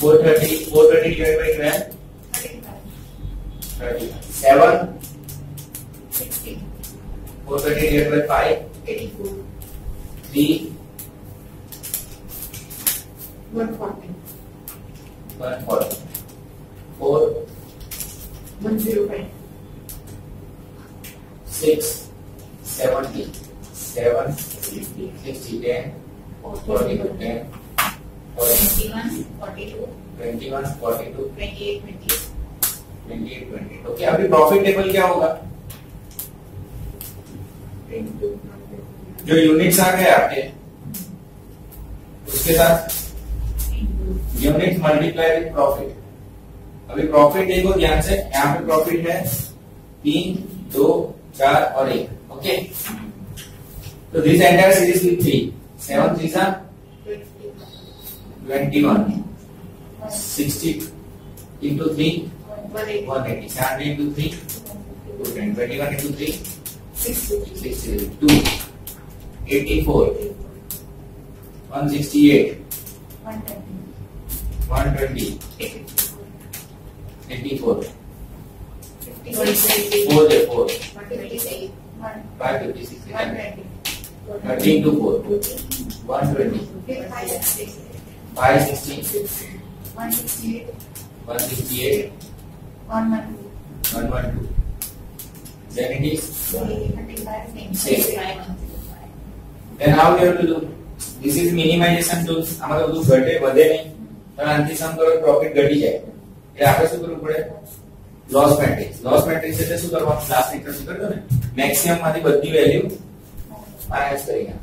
four thirty, four twenty divide by twelve thirty five, seven sixty, four thirty divide by five eighty four, three one forty, one forty, four, one oh five, six, seventy, seven, sixty, sixty, ten, forty, ten, twenty-one, forty-two, twenty-one, forty-two, twenty-eight, twenty, twenty-eight, twenty. Okay, अभी profit table क्या होगा, जो units आ गए आपके उसके साथ unit multiply with profit. अभी प्रॉफिट देखो ध्यान से, यहाँ पे प्रॉफिट है तीन, दो, चार और एक। ओके तो this entire series with three, seven three सा twenty one, sixty into three one eighty, seventy into three two ten, twenty one into three sixty two, eighty four, one sixty eight, one twenty, eighty-four, four, four, five fifty-six, one twenty, thirteen two four one twenty five sixty one sixty eight one sixty eight one one two one one two then it is six. Then how we have to do? This is minimization tools. हमारे को तो घटे बढ़े नहीं, तो अंतिम सम करो profit घटी जाए। ये आपका सुपर उपरे लॉस मैट्रिक्स, लॉस मैट्रिक्स से तो सुपर हम लास्ट एक तरफ कर दो ना। मैक्सिमम हमारी बद्दी वैल्यू माइनस करेगा।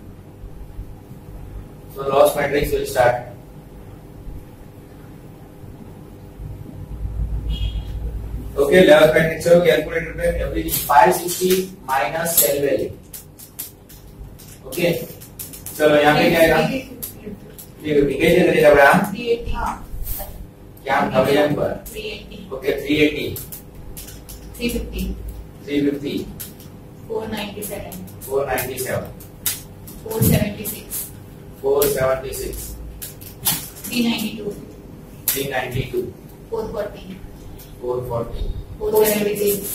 So loss matrix will start. Okay, loss matrix को कैलकुलेटर पे average five sixty minus cell value. Okay, चलो यहाँ पे क्या आएगा? ये डिवीजन करेगा बड़ा तीन सौ अस्सी। क्या हम करेंगे यहाँ पर? तीन सौ अस्सी। ओके, तीन सौ अस्सी। तीन सौ पचास। तीन सौ पचास। चार सौ सत्तानवे। चार सौ सत्तानवे। चार सौ छिहत्तर। चार सौ छिहत्तर। तीन सौ बानवे। तीन सौ बानवे। चार सौ चालीस। four forty. four seventy-six.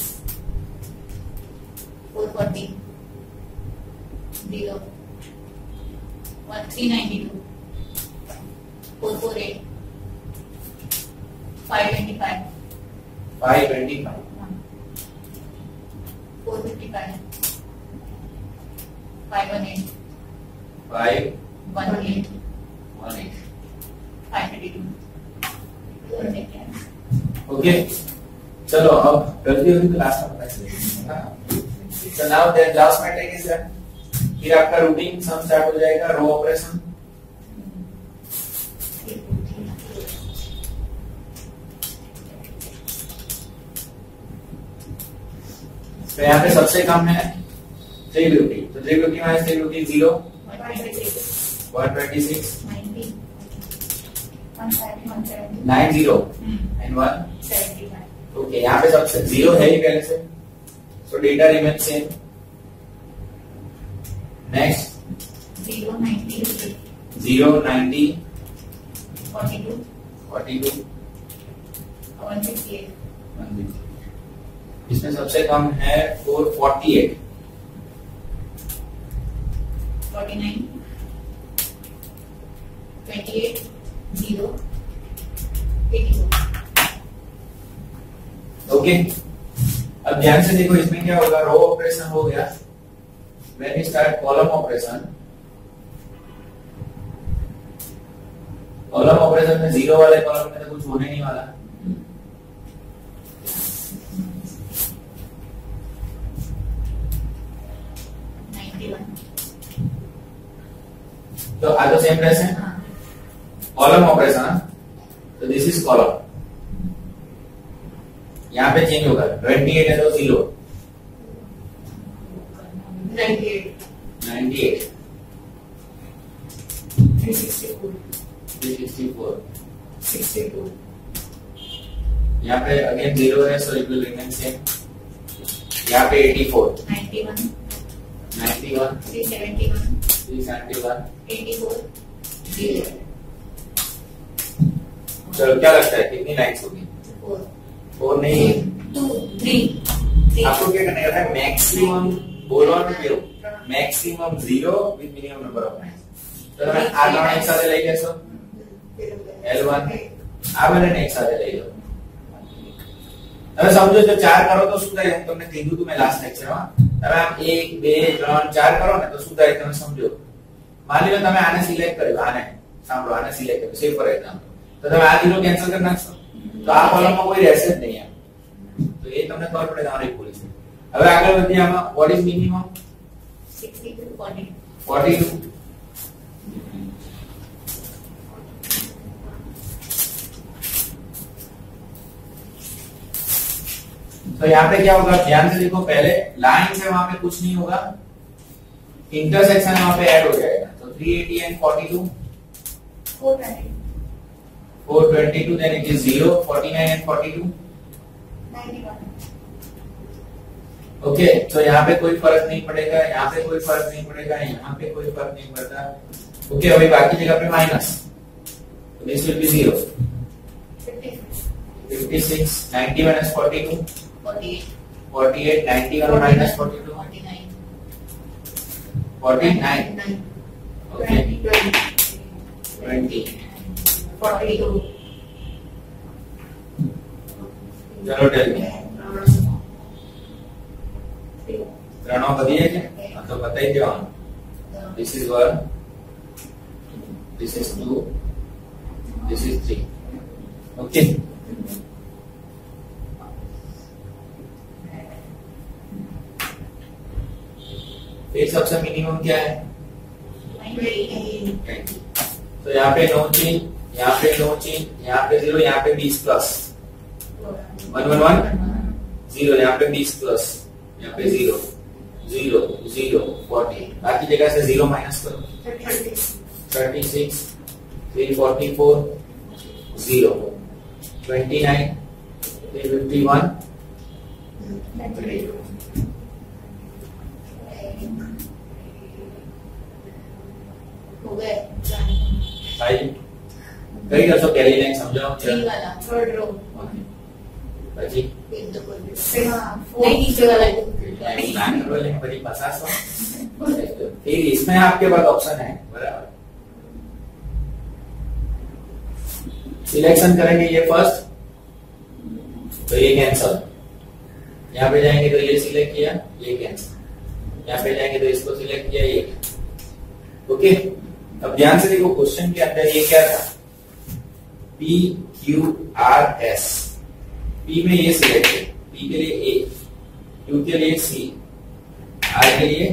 four forty. zero. thirteen ninety-two. four forty-eight. five twenty-five. five twenty-five. four fifty-five. five eighteen. five eighteen. one eighty. five thirty-two. Okay okay. चलो अब गलती हुई क्लास में पता चलेगी। So now that last matrix है, फिर आपका रूटीन सम स्टार्ट हो जाएगा, रो ऑपरेशन। तो यहाँ पे सबसे कम है थ्री ब्यूटी, तो three beauty minus three beauty zero one twenty six nine zero and one seventy five. Okay, यहाँ पे सबसे जीरो है ही पहले से, so data remain same. Next zero ninety zero ninety forty two forty two one sixty eight one sixty. इसमें सबसे कम है four forty eight forty nine twenty eight zero eighty four. Okay, अब ध्यान से देखो इसमें क्या होगा। रो ऑपरेशन हो गया, when we start column operation. Column operation में जीरो वाले कॉलम में तो कुछ होने नहीं वाला। तो आज तो सेम प्रेस है कॉलम ऑपरेशन, तो दिस इज कॉलम। यहाँ पे चेंज होगा, ट्वेंटी एट है तो zero ninety eight three sixty four three sixty four sixty two. यहाँ पे अगेन जीरो है, so it will remain same. यहाँ पे eighty four ninety one ninety one three seventy one three seventy one eighty four zero. चलो क्या लगता है कितनी लाइन्स होगी? फोर फोर नहीं, टू थ्री। आपको क्या करना है? मैक्सिमम बोलो zero, maximum zero with minimum number of lines. तो मैं आ गया एक साथ ले लिया, सो एल वन आ मैंने एक साथ ले लिया। તમે સમજો જો चार કરો તો શું થાય? હું તમને કીધું તું મે લાસ્ટ લેક્ચરમાં, તમે આમ એક બે ત્રણ ચાર કરો ને તો શું થાય તમે સમજો। માની લો તમે આને સિલેક્ટ કર્યો, આને સાંભળો, આને સિલેક્ટ કર્યો, સેવ પર એકદમ, तो तब आ जीरो कैंसिल करना सो तो आ कॉलम में कोई रेसिड नहीं है, तो ये तुमने कर पड़ेगा। और एक पुलिस अब आगे बढ़ते हैं। हम what is minimum sixty two forty forty two. तो यहां पे क्या होगा ध्यान से देखो, पहले लाइन से वहां पे कुछ नहीं होगा, इंटरसेक्शन वहां पे ऐड हो जाएगा। तो three eighty and forty two four twenty four twenty-two, then it is zero, forty-nine and forty-two, ninety-one. Okay, तो यहाँ पे कोई फर्क नहीं पड़ेगा, यहाँ पे कोई फर्क नहीं पड़ेगा, यहाँ पे कोई फर्क नहीं पड़ता। ओके okay, अभी बाकी जगह पे माइनस, तो this will be zero fifty-six, ninety-one is forty-two, forty-eight, ninety-one minus forty-two, forty-nine, forty-nine. Okay. twenty. forty-two. चलो टेल में त्रणों बदिए हैं तो बताइए क्या होगा. This is one. This is two. This is three. Okay. फिर सबसे मिनिमम क्या है? तो यहाँ पे नौ चीन, यहाँ पे नौ चीन, यहाँ पे जीरो, यहाँ पे बीस plus one one one zero, यहाँ पे बीस प्लस, यहाँ पे जीरो जीरो जीरो फोर्टी. बाकी जगह से जीरो माइनस करो. Thirty six three forty four zero twenty nine three fifty one three. कई कर सब पहली लाइन समझाओ. थ्री वाला थर्ड रो बची नहीं वाला लाइन वाले बड़ी पचास. फिर इसमें आपके पास ऑप्शन है बराबर. सिलेक्शन करेंगे ये फर्स्ट तो ये कैंसल. यहाँ पे जाएंगे तो ये सिलेक्ट किया ये कैंसल. यहाँ पे जाएंगे तो इसको सिलेक्ट किया ये. ओके अब ध्यान से देखो क्वेश्चन के अंदर ये क्या था. P Q R S. P में ये सिलेक्ट है. P के लिए A, Q के लिए C, R के लिए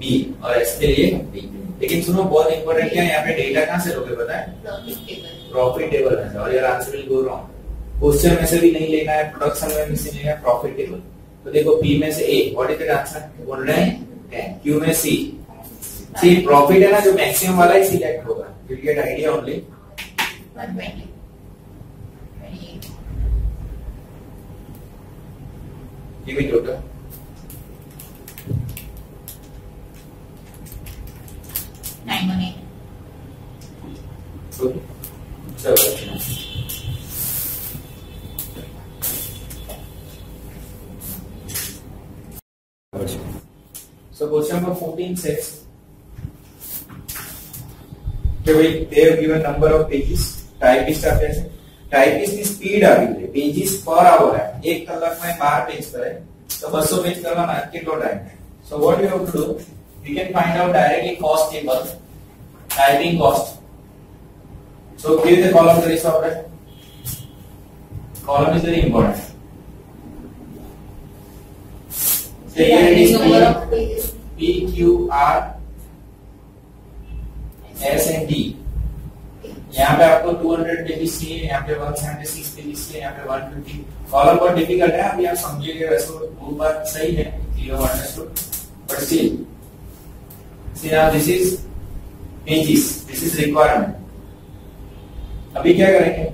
B और S के लिए D. लेकिन सुनो बहुत इंपॉर्टेंट क्या है यहाँ पे डेटा कहाँ से लोगे पता है? प्रॉफिट टेबल है. और यार answer will go wrong. Question में से भी नहीं लेना है, प्रोडक्शन में भी नहीं लेना है, प्रॉफिट टेबल. तो देखो P में से A what is the answer बोल रहे हैं. Q में C. सी प्रॉफिट है ना जो मैक्सिमम वाला ही सिलेक्ट होगा. You get idea only. ये भी टोटल नाइन मनी. चलो सो क्वेश्चन नंबर फोर्टीन से they have given number of pages. Typist आप जैसे टाइपिस्ट की स्पीड आ गई है पेजेस पर आवर है. एक कलाक में बारह पेज करे तो दो सौ पेज करना है कितना टाइम है. So what you have to do we can find out directly cost table typing cost. So give the column the ratio of that. Column is very important. So here it is number of pages P Q R S and D. यहाँ पे आपको दो सौ pages चाहिए, यहाँ पे एक सौ छिहत्तर पेजेस चाहिए, यहाँ पे एक सौ पचास. कॉलम बहुत डिफिकल्ट है अभी आप समझिएगा. वैसे वो बात सही है clear understood but still see now this is pages this is requirement. अभी क्या करेंगे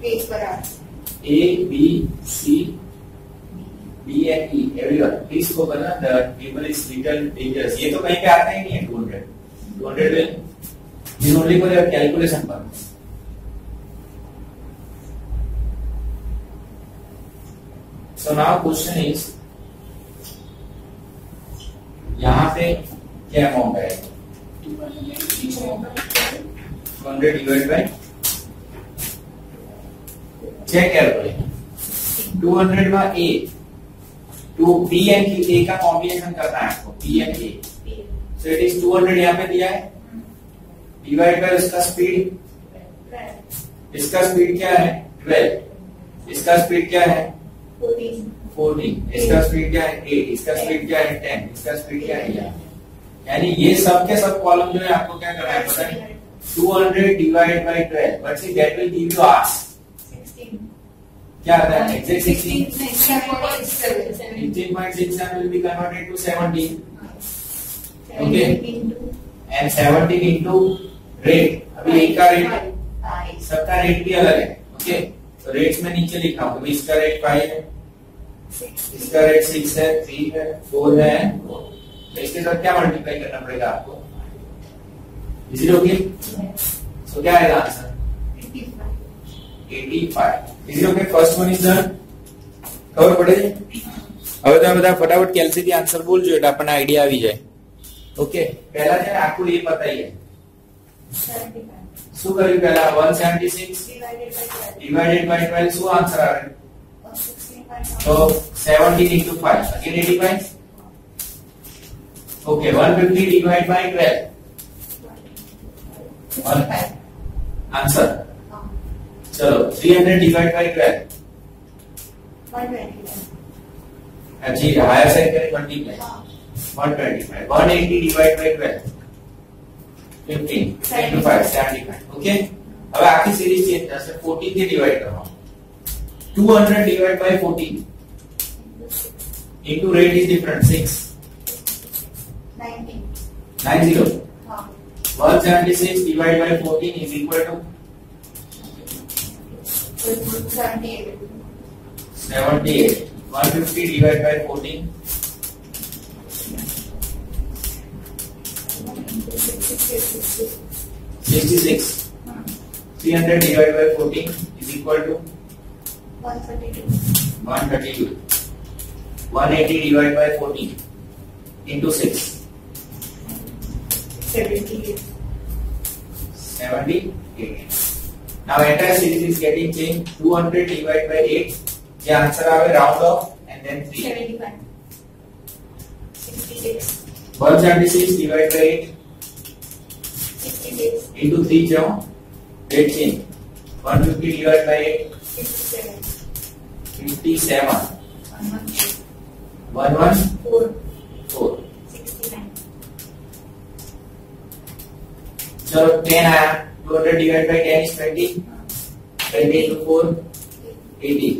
पेज पर आ A B C B and E everyone please go बना the table is little dangerous. ये तो कहीं पे आता ही नहीं है. two hundred two hundred will this only for your calculation purpose. So now question is यहाँ पे क्या अमाउंट है. two hundred divided by check calculate two hundred by A. तो B एंड A का कॉम्बिनेशन करना है आपको. B and A so it is two hundred यहाँ पे दिया है डिवाइड बाय इसका स्पीड. इसका स्पीड क्या है ट्वेल्व. इसका स्पीड क्या है फोर्टीन. इसका स्पीड क्या है एट. इसका स्पीड क्या है टेन. इसका स्पीड क्या है. यानी ये सब के सब कॉलम जो है आपको क्या करना है पता है. two hundred divide by twelve but see that will give you answer क्या आता है. eighteen point six seven will be converted to seventeen. Okay. And seventeen into rate. अभी एक का रेट सबका रेट भी अलग है. ओके तो रेट्स में नीचे लिखा हूँ. अभी इसका रेट फाइव है, इसका रेट सिक्स है, थ्री है, फोर है. तो इसके साथ क्या मल्टीप्लाई करना पड़ेगा आपको. जीरो की सो क्या आएगा answer eighty-five. Is it okay? First one is done. Cover पड़े. હવે તમે બધા फटाफट કેલસીથી આન્સર બોલજો એટલે આપણને આઈડિયા આવી જાય. ઓકે પહેલા છે આખું એ બતાઈએ શું કર્યું પહેલા one seventy-six divided by twelve શું આન્સર આવે તો seventeen into five again eighty-five. Okay one fifty divided by twelve one answer चलो three hundred divide by twelve one twenty-five अच्छी हायर साइड करें multiply one twenty-five one eighty divide by twelve fifteen seventy-five seventy-five okay अब आखिरी series change करते हैं fourteen से divide करो two hundred divide by fourteen into rate is different six nineteen ninety one seventy-six divided by fourteen is equal to seventy-eight. seventy-eight. one fifty divided by fourteen. sixty-six. three hundred divided by fourteen is equal to one thirty-two. one thirty-two. one eighty divided by fourteen into six. seventy-eight. seventy-eight. Now entire series is getting changed. two hundred divided by eight. The answer will round off and then three. seventy-five. sixty-six. one seventy-six divided by eight. sixty-six. Into three jump. Rate change. one fifty divided by eight. fifty-seven. fifty-seven. one fourteen. four. चलो ten आया two hundred divided by ten is twenty twenty into four eighty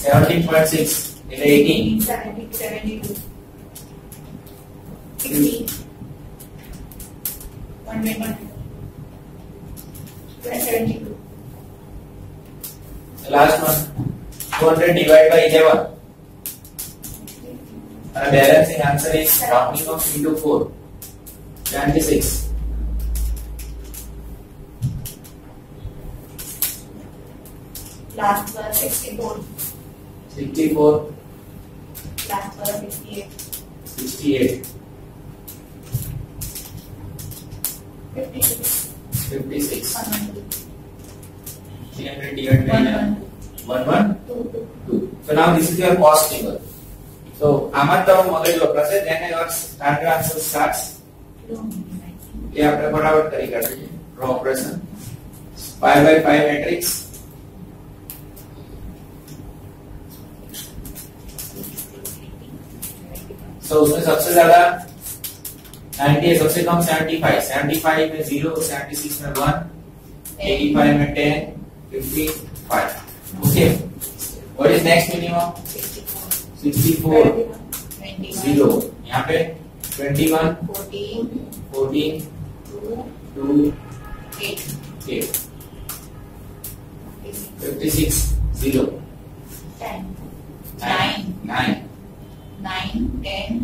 seventeen point six એટલે eighteen seventy-two sixty one twenty-one seventy-two the last one two hundred divided by eleven and balancing answer is rounding off into four seventy-six. Last one sixty-four. sixty-four. Last one sixty-eight. sixty-eight. fifty-six. fifty-six. three hundred divided by eleven. two. So now this is your cost table. So Amata Mogaj Loprase, then your standard answer starts. ये आपने बराबर तरीका से draw operation five by five matrix. तो उसमें सबसे ज्यादा ninety, सबसे कम seventy-five, seventy-five में zero, seventy-six में one, eighty-five में ten, fifty, five. Okay. What is next minimum? sixty-four, zero. यहाँ पे twenty-one, fourteen, two, eight, fifty-six, zero, ten, nine, nine. nine, ten,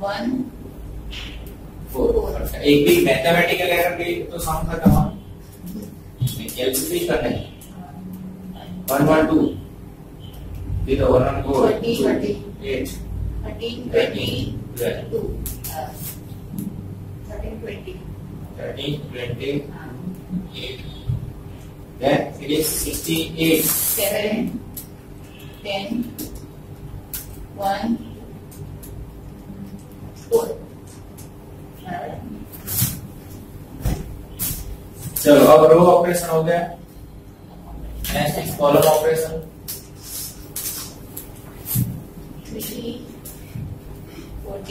one, four. एक भी मैथमेटिकल एरर भी तो सम खत्म हुआ मैं कैलकुलेट भी करना है one twelve zero one four thirty eight thirteen twenty twelve thirteen twenty thirteen twenty eight then it is sixty eight seven ten one four. चलो अब रो ऑपरेशन हो गया. Next is column operation.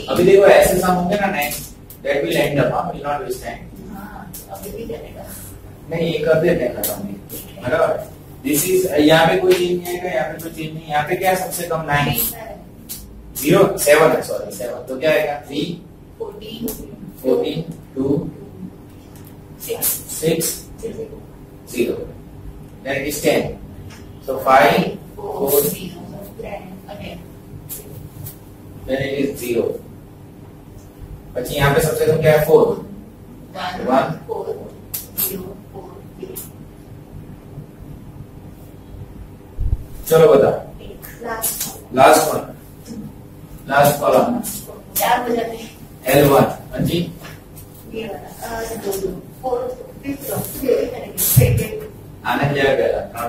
अभी देखो ऐसे सम होंगे ना next that will end up आप विल नॉट वेस्ट टाइम. हाँ अभी भी करेगा नहीं ये कर देते हैं खत्म बराबर. दिस इज यहाँ पे कोई चेंज नहीं आएगा यहाँ पे कोई चेंज नहीं. यहाँ पे क्या सबसे कम नाइन जीरो सेवन है सॉरी सेवन तो क्या आएगा three fourteen fourteen two six six zero then is ten so five four then it is zero. बच्चे यहाँ पे सबसे कम क्या है four one four zero four zero. चलो बता लास्ट वन लास्ट कॉलम चार हो जाते हैं एल वन जी ये वाला दो दो फोर फिफ्थ रो ये करेंगे सेकंड आने दिया गया था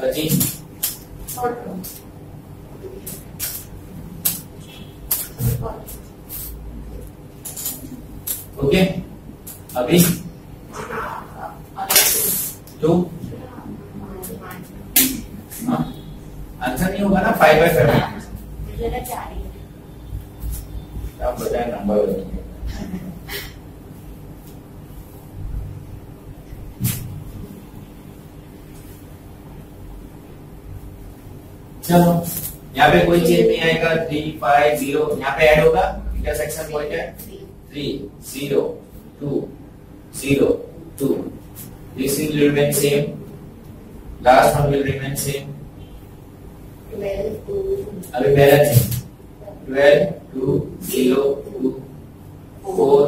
तो जी फोर रो ओके अभी टू आंसर नहीं होगा ना फाइव बाई सेवन बताए नंबर चलो यहाँ पे कोई चीज नहीं आएगा थ्री फाइव जीरो यहाँ पे ऐड होगा इंटरसेक्शन पॉइंट है three zero two zero two this will remain same last one will remain same अभी balance twelve two zero two four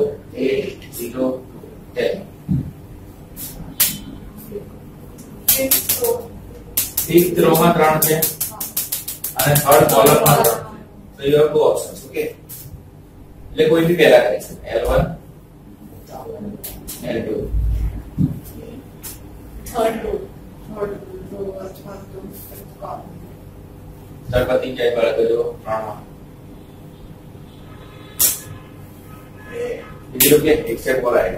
eight zero ten six row में तीन है और third column में तीन तो you have two options okay ले कोई भी पहला कर सकते हैं L one L two third row third row अच्छा तो कॉलम सरपति जय बड़ो जो प्राण जीरो के एक से बोला है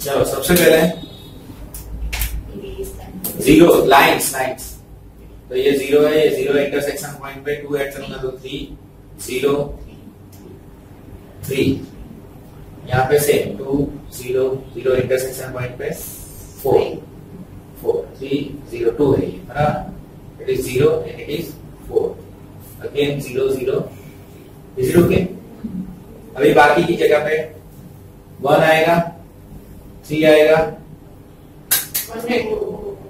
चलो सबसे पहले जीरो लाइन्स लाइन्स तो ये जीरो है ये जीरो इंटरसेक्शन पॉइंट पे टू ऐड करूंगा तो थ्री जीरो थ्री यहाँ पे से two zero zero intersection point पे four four three zero two है ये बराबर it is zero and it is four again zero zero zero के अभी बाकी की जगह पे वन आएगा थ्री आएगा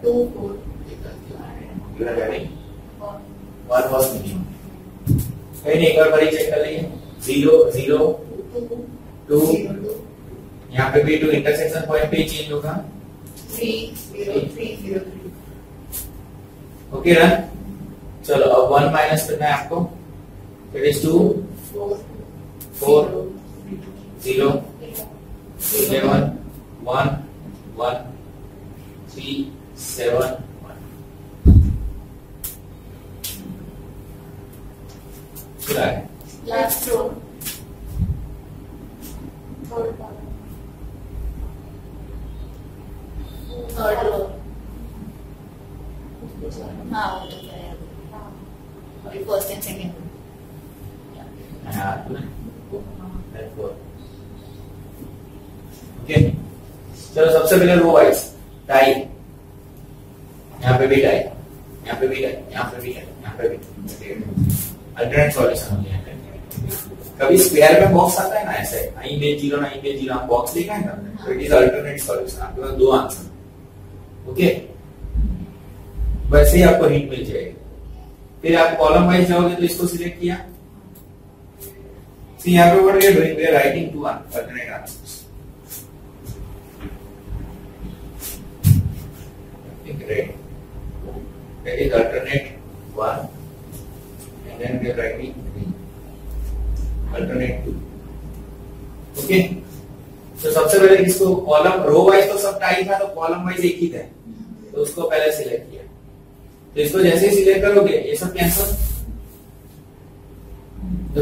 टू फोर एक बार बड़ी चेक कर लीजिए जीरो जीरो टू यहाँ पे भी टू इंटरसेक्शन पॉइंट पे चेंज होगा three zero three zero okay run चलो अब वन माइनस करना है आपको it is two four zero eleven one one three seven last row third third row हाँ और फर्स्ट एंड सेकेंड ओके चलो सबसे पहले रो वाइज टाई यहाँ पे भी टाई यहाँ पे भी टाई यहाँ पे भी टाई यहाँ पे भी अल्टरनेट सॉल्यूशन कभी स्क्वायर में बॉक्स आता है ना ऐसे आई बे जीरो आई बे जीरो बॉक्स देखा है ना इट इज अल्टरनेट सॉल्यूशन आपके पास दो आंसर ओके वैसे ही आपको हिंट मिल जाएगी फिर आप कॉलम वाइज जाओगे तो इसको सिलेक्ट किया सी यहाँ पे what we are doing we are writing two alternate answers that is alternate one then we are writing alternate two okay so सबसे पहले इसको कॉलम रो वाइज तो सब टाई था तो कॉलम वाइज एक ही था तो उसको पहले सिलेक्ट किया तो इसको जैसे ही सिलेक्ट करोगे ये सब कैंसिल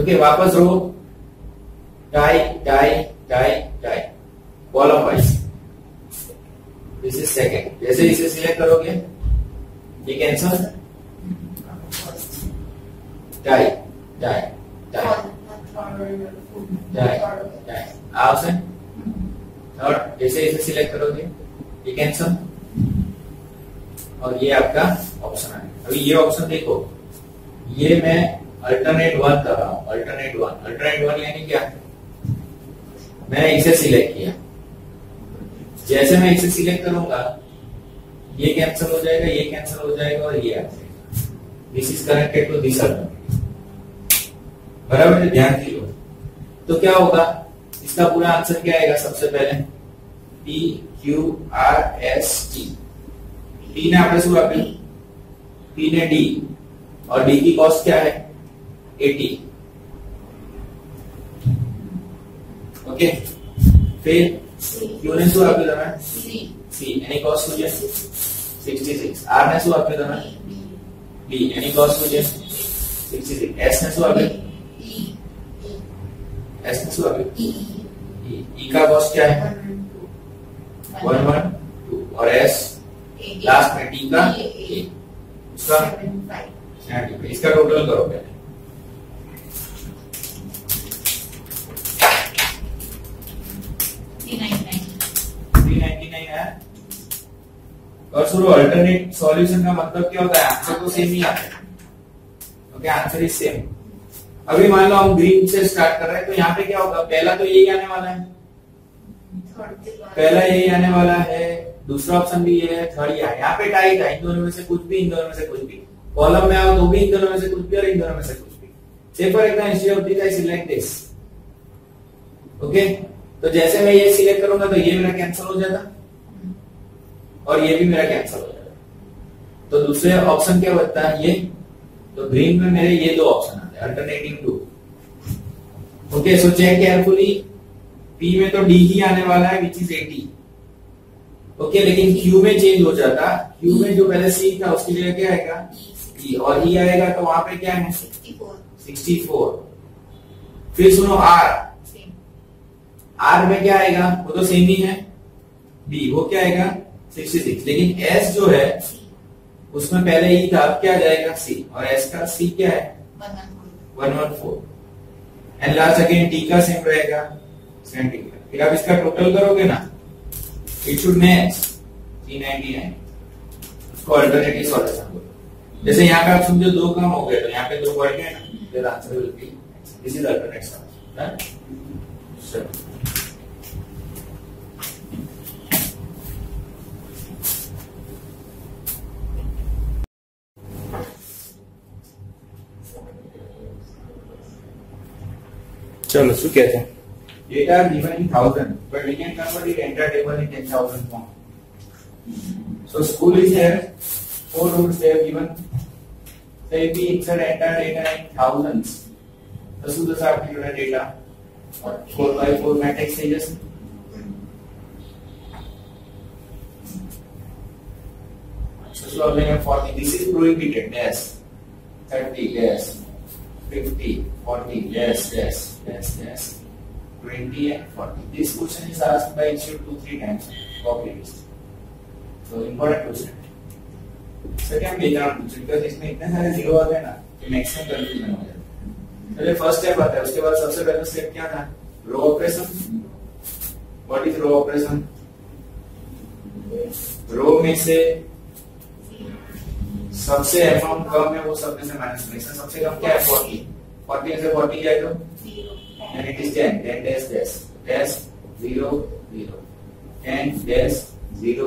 ओके वापस row tie tie tie tie column wise this is second जैसे इसे सिलेक्ट करोगे ये cancel tie tie tie tie tie आपसे और जैसे इसे सिलेक्ट करोगे ये कैंसल और ये आपका ऑप्शन है। अभी ये ऑप्शन देखो ये मैं अल्टरनेट वन कर रहा हूँ अल्टरनेट वन अल्टरनेट वन यानी क्या मैंने इसे सिलेक्ट किया जैसे मैं इसे सिलेक्ट करूंगा ये कैंसल हो जाएगा ये कैंसल हो जाएगा और ये आ जाएगा this is connected to this alternate बराबर ध्यान दीजिए। तो क्या होगा, इसका पूरा आंसर क्या आएगा? सबसे पहले P Q R S T, T ने आपने शुरू आपी, टी ने डी, और डी की कॉस्ट क्या है? अस्सी। ओके, फिर क्यू ने शुरू आपने देना है सी, सी यानी कॉस्ट हो जाए छियासठ। आर ने शुरू आपने देना है बी यानी कॉस्ट हो जाए छियासठ। एस ने शुरू आपने ई, ई का कॉस्ट क्या है? One one two. और एस लास्ट में टी का ए, उसका सेवेंटी फाइव। इसका टोटल करो पहले। तीन सौ निन्यानवे है। और शुरू अल्टरनेट सॉल्यूशन का मतलब क्या होता है? आंसर तो सेम ही आता है। Okay, answer is same. अभी मान लो हम ग्रीन से स्टार्ट कर रहे हैं, तो यहाँ पे क्या होगा? पहला तो यही आने वाला है, पहला यही आने वाला है, दूसरा ऑप्शन भी ये है, थर्ड या यहाँ पे टाइट है। इन दोनों में से कुछ भी, इन दोनों में से कुछ भी, कॉलम में आओ तो भी इन दोनों में से कुछ भी, और इन दोनों में से कुछ भी। Say for example select this. Okay, तो जैसे मैं ये सिलेक्ट करूंगा तो ये मेरा कैंसिल हो जाता और ये भी मेरा कैंसिल हो जाता, तो दूसरे ऑप्शन क्या बचता है? ये। तो ग्रीन में मेरे ये दो ऑप्शन आते हैं, alternating two. Okay, so check carefully, P में तो डी ही आने वाला है, विच इज अस्सी। ओके, लेकिन क्यू में चेंज हो जाता, क्यू में जो पहले सी था उसकी जगह क्या आएगा? ई, और ई आएगा तो वहां पे क्या है? Sixty four. फिर सुनो आर, आर में क्या आएगा? वो तो सेम ही है, बी, वो क्या आएगा? छियासठ। लेकिन एस जो है उसमें पहले ई था, अब क्या जाएगा? सी, और एस का सी क्या है? One one four. And last again T का सेम रहेगा, सेंटीमीटर। फिर आप इसका टोटल करोगे ना, इट शुड मैच तीन सौ निन्यानवे। उसको अल्टरनेटिव सॉल्यूशन बोलो। जैसे यहाँ पे आप समझो दो काम हो गए, तो यहाँ पे दो बढ़ गए ना, फिर answer will be this is alternative solution. चलो शू कहते हैं, data are given in thousand but we can convert it entire table in ten thousand form. So school is here, four rules they have given, say if we insert entire data in thousands, तो शुरू से आपके लिए data और four by four matrix से just so लेंगे forty. This is prohibited, yes, thirty, yes, fifty, forty, yes, yes, yes, yes, twenty and forty. This question is asked by issue two, three times. Copy this. So important question. Second background question, because इसमें इतने सारे zero आ गए ना कि maximum confusion हो जाता है। पहले first step आता है, उसके बाद सबसे पहला step क्या था? Row operation. What is row operation? Row में से सबसे एफॉर्म कम है वो सबने से माइनस करें। सबसे कम क्या है? चालीस चालीस से चालीस क्या है? तो जीरो यानी it is ten, ten dash dash dash zero zero, ten dash zero.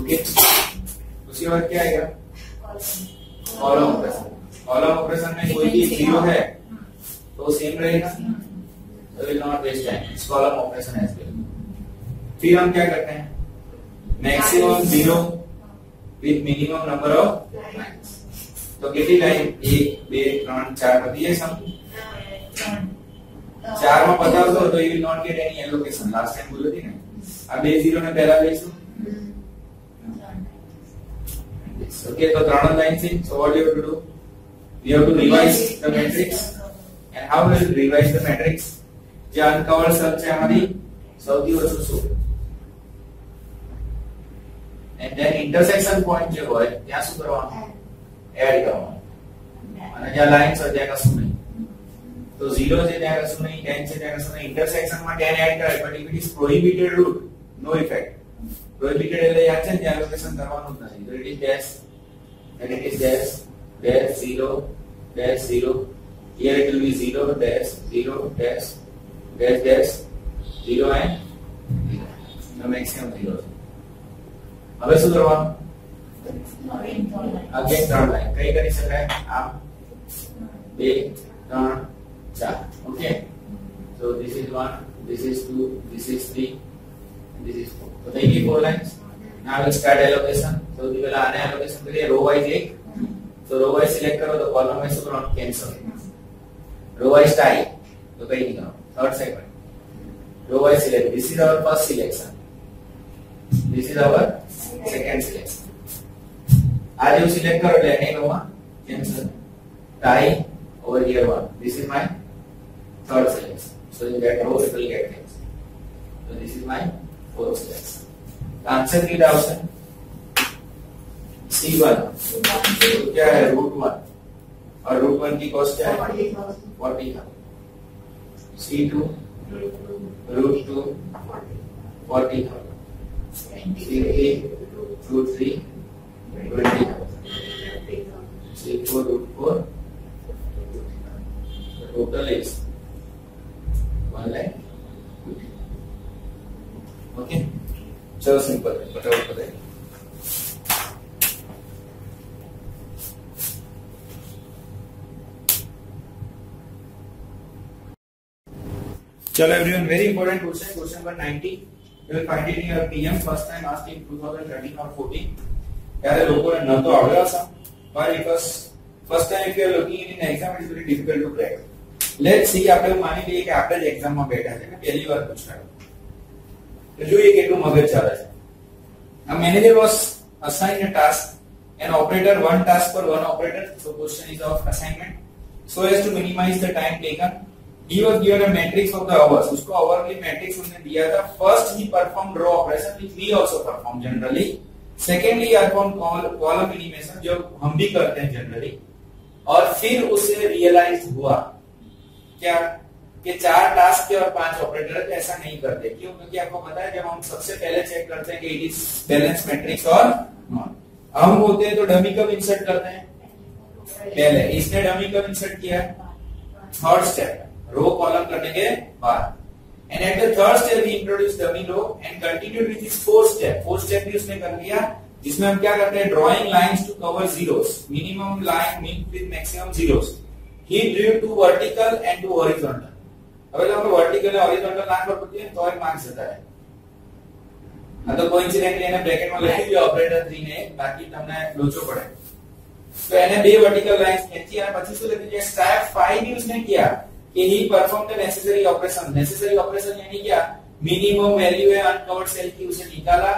Okay, उसके बाद क्या आएगा? Column operation. कॉलम ऑपरेशन में कोई भी जीरो है तो सेम रहेगा, तो will not waste time, it's column operation as well. फिर हम क्या करते हैं? Maximum zero with minimum number of lines. तो कितनी लाइन? एक, बे, त्राण, चार पती है सम? चार में पता हो तो you will not get any allocation. Last time बोलो थी ना? अब ये जीरो ने पहला ले सो? Okay, तो त्राण लाइन से, so what you have to do? You have to revise the matrix. And how will you revise the matrix? जो uncovered sums है हमारी, सऊदी और सुसु। And then intersection point जो है यहाँ शू करवाना, ऐड करवाना, अन्य लाइन से जाएगा सुने, तो जीरो से जाएगा सुने, टेन से जाएगा सुने, intersection में टेन ऐड करें, but if it is prohibited rule, no effect. Prohibited है ले यहाँ से जाएगा intersection करवाना होता है, तो it is dash, and it is dash, dash zero, dash zero, here it will be zero dash zero dash dash dash zero and no maximum zero. अब ऐसे करवाओ अगेन थर्ड लाइन कहीं कहीं से है आप two, three, four. Okay. So this is one, this is two, this is three, and this is four. So thank you four lines. Now we'll start allocation. So we will add allocation के लिए row wise एक. So row wise select करो तो column wise तो not cancel. Row wise tie तो कहीं नहीं करो. Third segment. Row wise select. This is our first selection. This is our second selection. आज यू select करो लेने को वहाँ cancel. Tie over here one. This is my third selection. So you get row, it will get cancel. So this is my fourth selection. Answer की option C one क्या है route one और route one की cost क्या है forty thousand C two route two forty thousand C three route three twenty thousand C four route four total is one lakh okay चलो simple बताओ बताइए चलो everyone very important question question number ninety you will find it in your PM first time asked in twenty thirteen or fourteen यार लोगों ने न तो आवड़ा था पर इफस first time if you are looking in exam it is very difficult to crack let's see आप लोग मान लीजिए कि आप लोग एग्जाम में बैठा है ना पहली बार पूछ रहा है जो ये केटू मगज चाला है a manager was assign a task an operator one task for one operator so question is of assignment so as to minimize the time taken he was given a matrix of the hours उसको hour के matrix उसने दिया था first he perform row operation which we also perform generally secondly perform column minimization जो हम भी करते हैं जनरली और फिर उसे रियलाइज हुआ क्या कि चार टास्क के और पांच ऑपरेटर ऐसा नहीं करते क्यों क्योंकि आपको पता है जब हम सबसे पहले चेक करते हैं कि इट इज बैलेंस मैट्रिक्स और नॉन हम होते हैं तो डमी कब इंसर्ट करते हैं पहले इसने डमी कब इंसर्ट किया थर्ड स्टेप रो कॉलम करने के बाद and at the third step we introduce dummy row and continued with this fourth step fourth step भी उसने कर लिया जिसमें हम क्या करते हैं drawing lines to cover zeros minimum line min with maximum zeros he drew two vertical and two horizontal अगर हम वर्टिकल और हॉरिजॉन्टल लाइन पर पड़ती है तो एक मार्क्स होता है ना तो कोइंसिडेंटली एने ब्रैकेट में लखी जो ऑपरेटर तीन ने बाकी તમને લોચો પડે તો એને બે વર્ટિકલ લાઇન્સ ખેંચી અને પછી શું લખી જે સ્ટેપ five ની उसने किया कि he perform the necessary operation necessary operation यानी क्या मिनिमम वैल्यू है अनकवर्ड सेल की उसे निकाला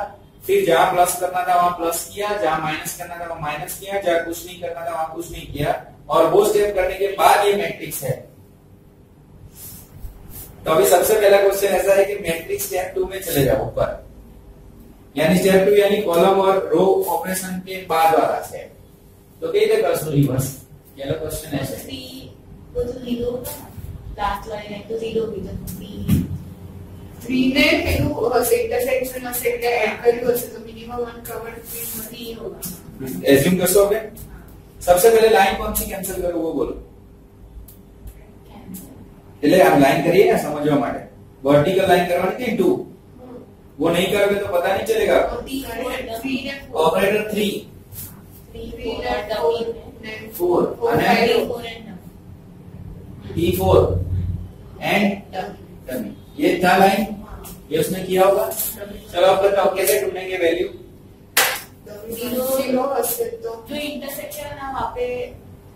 फिर जहां प्लस करना था वहां प्लस किया जहां माइनस करना था वहां माइनस किया जहां कुछ नहीं करना था वहां कुछ नहीं किया और वो स्टेप करने के बाद ये मैट्रिक्स है तो अभी सबसे पहला क्वेश्चन ऐसा है कि मैट्रिक्स स्टेप टू में चले जाओ ऊपर यानी स्टेप टू यानी कॉलम और रो ऑपरेशन के बाद वाला स्टेप तो कई तक कर रिवर्स येलो क्वेश्चन है वो जो जीरो लास्ट वाले ने तो जीरो भी तो तीन ने पेलो इंटरसेक्शन और सेट का ऐड कर लो तो मिनिमम वन कवर तीन नहीं होगा एज्यूम कर सोगे सबसे पहले लाइन कौन सी कैंसिल करो वो बोलो એટલે આમ લાઈન કરીએ ને સમજવા માટે વર્ટિકલ લાઈન કરવાની કે टू वो नहीं करोगे तो पता नहीं चलेगा ऑपरेटर three three four અને P four एंड डमी ये था लाइन ये उसने किया होगा चलो अब बताओ कैसे ढूंढेंगे वैल्यू जीरो तो जो इंटरसेक्शन ना वहां पे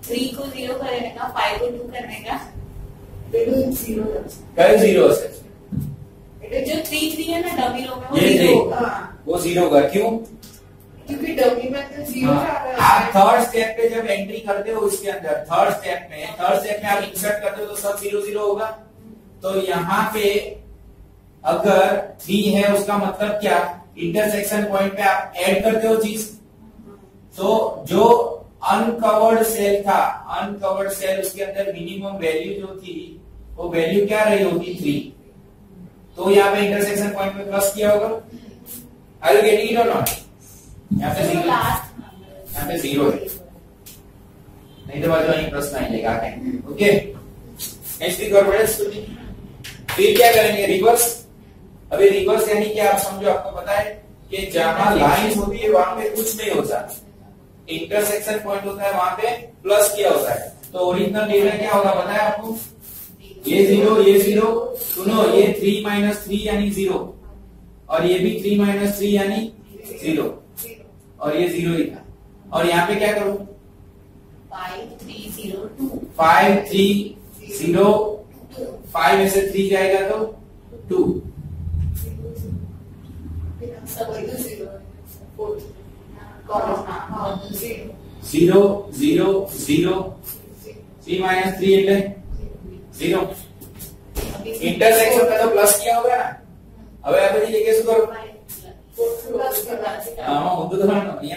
three को जीरो करने का five को टू करने का जीरो कल जीरो है जो थ्री थ्री है ना डमी रो में वो जीरो होगा वो जीरो होगा क्यों क्योंकि डमी में तो जीरो आ रहा है आप थर्ड स्टेप पे जब एंट्री करते हो उसके अंदर थर्ड स्टेप में थर्ड स्टेप में आप इंसर्ट करते हो तो सब जीरो जीरो होगा तो यहाँ पे अगर थ्री है उसका मतलब क्या इंटरसेक्शन पॉइंट पे आप एड करते हो चीज तो जो अनकवर्ड सेल था अनकवर्ड सेल उसके अंदर मिनिमम वैल्यू जो थी वो वैल्यू क्या रही होगी थ्री तो यहाँ पे इंटरसेक्शन पॉइंट पे प्लस किया होगा आर यू गेटिंग इट और नॉट यहाँ पे जीरो यहाँ पे जीरो है नहीं तो बाजू वही प्लस नहीं लेगा ओके नेक्स्ट की कॉर्पोरेट फिर क्या करेंगे रिवर्स अभी रिवर्स यानी क्या आप समझो आपको पता है कि जहां लाइन होती है वहां पे कुछ नहीं होता इंटरसेक्शन पॉइंट होता है वहां पे प्लस किया होता है तो ओरिजिनल डेटा क्या होगा पता है आपको? ये जीरो, ये जीरो, सुनो ये थ्री माइनस थ्री यानी जीरो, और ये भी थ्री माइनस थ्री यानी जीरो, और ये जीरो ही था। और यहाँ पे क्या करो, five three zero two, five three zero, five में से थ्री जाएगा तो two, zero zero zero, three minus three eight zero. Intersection में तो प्लस किया होगा ना, अब आप कैसे करो, यहाँ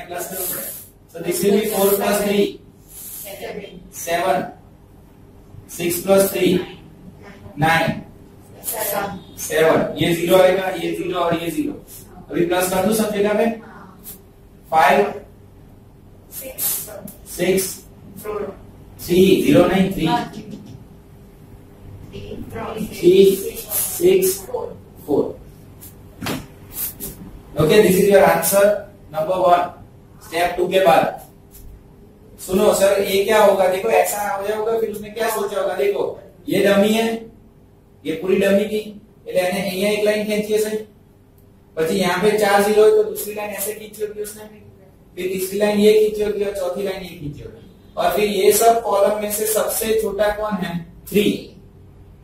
प्लस करो पड़े, तो this will be four plus three seven, six plus three nine, seven, ये जीरो आएगा, ये जीरो और ये जीरो। अभी प्लस कर दू सब जगह पे, फाइव सिक्स थ्री, जीरो नहीं three, three six four. Okay, this is your answer number one. Step two के बाद सुनो सर ये क्या होगा, देखो ऐसा हो जाएगा, फिर उसने क्या सोचा होगा, देखो ये डमी है, ये पूरी डमी की, એટલે એને एक लाइन खींची है, પછી यहाँ पे चार जीरो है तो दूसरी लाइन ऐसे खींची होगी उसने, फिर तीसरी लाइन ये खींची होगी और चौथी लाइन ये खींची होगी, और फिर ये सब कॉलम में से सबसे छोटा कौन है, थ्री,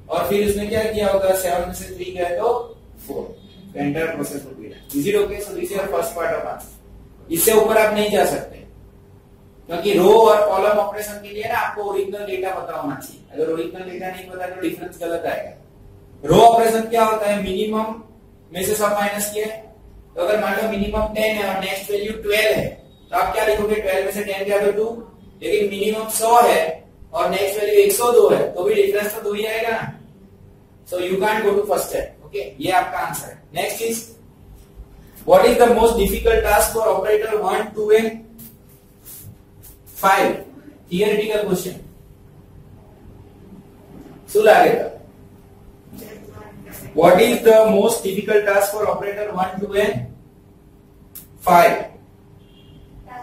और फिर उसने क्या किया होगा, सेवन में से थ्री गया तो फोर। एंटायर प्रोसेस हो गया। Is it okay? So this is first part of answer. इससे ऊपर आप नहीं जा सकते, क्योंकि रो और कॉलम ऑपरेशन के लिए ना आपको ओरिजिनल डेटा पता होना चाहिए। अगर ओरिजिनल डेटा नहीं पता तो डिफरेंस गलत आएगा। रो ऑपरेशन क्या होता है, मिनिमम में से सब माइनस किया, तो अगर मान लो मिनिमम टेन है और नेक्स्ट वैल्यू ट्वेल्व है तो आप क्या लिखोगे, ट्वेल्व में से टेन गया तो टू, लेकिन मिनिमम सौ है और नेक्स्ट वैल्यू एक सौ दो है तो भी डिफरेंस तो दो ही आएगा ना। So you can't go to first step. Okay, ये आपका आंसर है। Next is what is the most difficult task for operator one two and five. Theoretical question શું લાગેगा? What is the most difficult task for operator one to n five?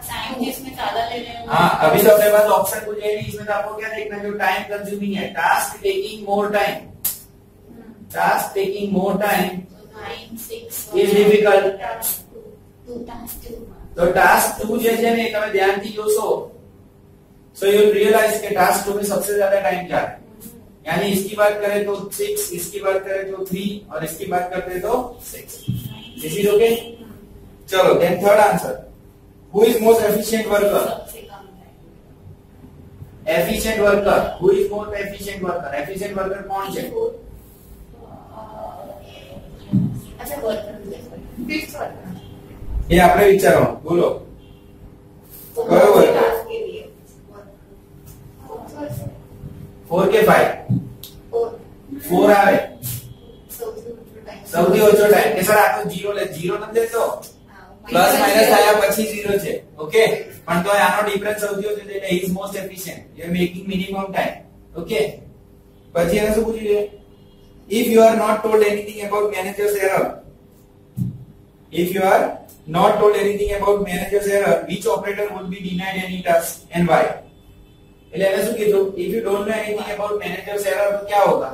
Time जिसमें ज़्यादा ले रहे हो। हाँ, अभी तो अपने पास ऑप्शन कुछ है नहीं, इसमें तो आपको क्या देखना है, जो टाइम कंज्यूमिंग है, task taking more time, task taking more time is difficult. तो टास्क टू जैसे नहीं, तब ध्यान दी जोशो, सो यू रियलाइज के टास्क टू में सबसे ज्यादा टाइम क्या है, यानी इसकी बात करें तो सिक्स, इसकी बात करें तो थ्री, और इसकी बात करते तो सिक्स। This is okay. चलो then third answer, who is most efficient worker. Efficient worker, who is most efficient worker. Efficient worker कौन है? अच्छा वर्कर ये आपने विचारो, बोलो कयो वर्कर। फोर के फाइव फोर आवे સૌથી ઓછો ટાઈમ કે સર આ તો જીરો લે જીરો ન દેતો પ્લસ માઈનસ આયા પછી જીરો છે ઓકે પણ તો આનો ડિફરન્સ સૌથી ઓછો છે એટલે is most efficient you are making minimum time okay પછી એને શું પૂછી લે if you are not told anything about managers error if you are not told anything about managers error which operator would be denied any task and why એટલે એને શું કીધું if you don't know anything about managers error તો ક્યા હોગા